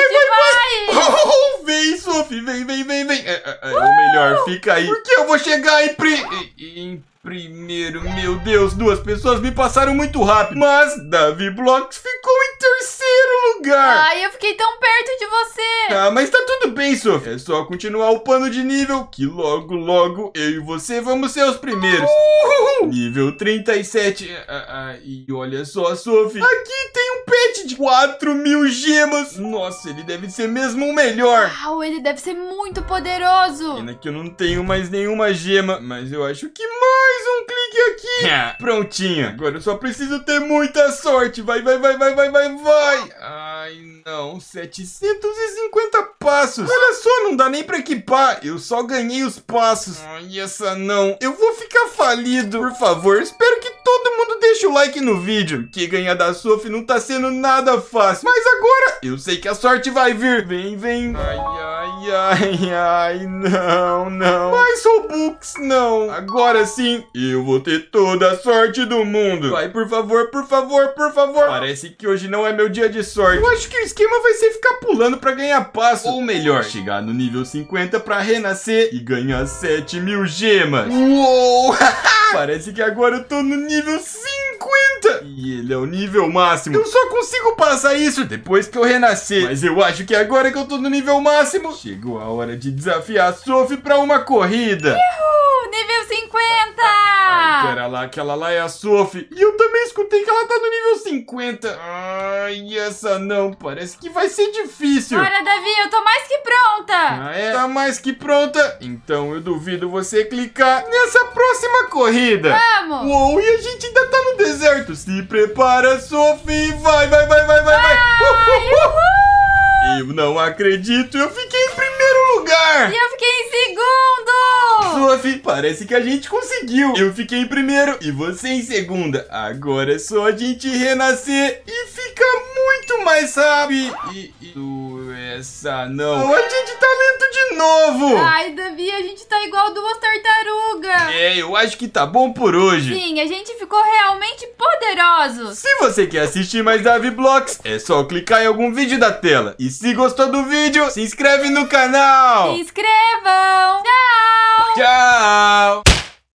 Oh, vem, Sofi, vem. Ou melhor, fica aí. Porque eu vou chegar aí primeiro, meu Deus, duas pessoas me passaram muito rápido. Mas DaviBlox ficou em terceiro lugar. Ai, eu fiquei tão perto de você. Ah, mas tá tudo bem, Sofi. É só continuar o pano de nível, que logo eu e você vamos ser os primeiros. Nível 37. E olha só, Sofi. Aqui tem um pet de 4.000 gemas. Nossa, ele deve ser mesmo o melhor. Uau, ele deve ser muito poderoso. Pena que eu não tenho mais nenhuma gema, mas eu acho que mais um clique aqui. Prontinho. Agora eu só preciso ter muita sorte. Vai. Ai, não. 750 passos. Olha só, não dá nem pra equipar. Eu só ganhei os passos. Ai, essa não. Eu vou ficar falido. Por favor, espero que todo mundo deixe o like no vídeo. Porque ganhar da Sofi não tá sendo nada fácil. Mas agora eu sei que a sorte vai vir. Vem. Ai, não. Mais Robux, não. Agora sim, eu vou ter toda a sorte do mundo. Vai, por favor. Parece que hoje não é meu dia de sorte. Eu acho que o esquema vai ser ficar pulando pra ganhar passo. Ou melhor, chegar no nível 50 pra renascer e ganhar 7.000 gemas. Uou! Parece que agora eu tô no nível 50. E ele é o nível máximo. Eu só consigo passar isso depois que eu renascer. Mas eu acho que agora que eu tô no nível máximo, chegou a hora de desafiar a Sofi pra uma corrida. Uhul, nível 50. Ai, pera lá, aquela lá é a Sofi. E eu também escutei que ela tá no nível 50. Ai, essa não. Parece que vai ser difícil. Olha, Davi, eu tô mais que pronta. Ah, é? Tá mais que pronta? Então eu duvido você clicar nessa próxima corrida. Vamos. Uou, e a gente ainda tá no deserto. Se prepara, Sofi. Vai. Eu não acredito. Eu fiquei em primeiro lugar. E eu fiquei em segundo. Sofi, parece que a gente conseguiu. Eu fiquei em primeiro e você em segunda. Agora é só a gente renascer e ficar muito mais rápido. Essa não. A gente tá lento de novo. Ai, Davi, a gente tá igual duas tartarugas. É, eu acho que tá bom por hoje. Sim, a gente ficou realmente poderoso. Se você quer assistir mais DaviBlox, é só clicar em algum vídeo da tela. E se gostou do vídeo, se inscreve no canal. Se inscrevam. Tchau.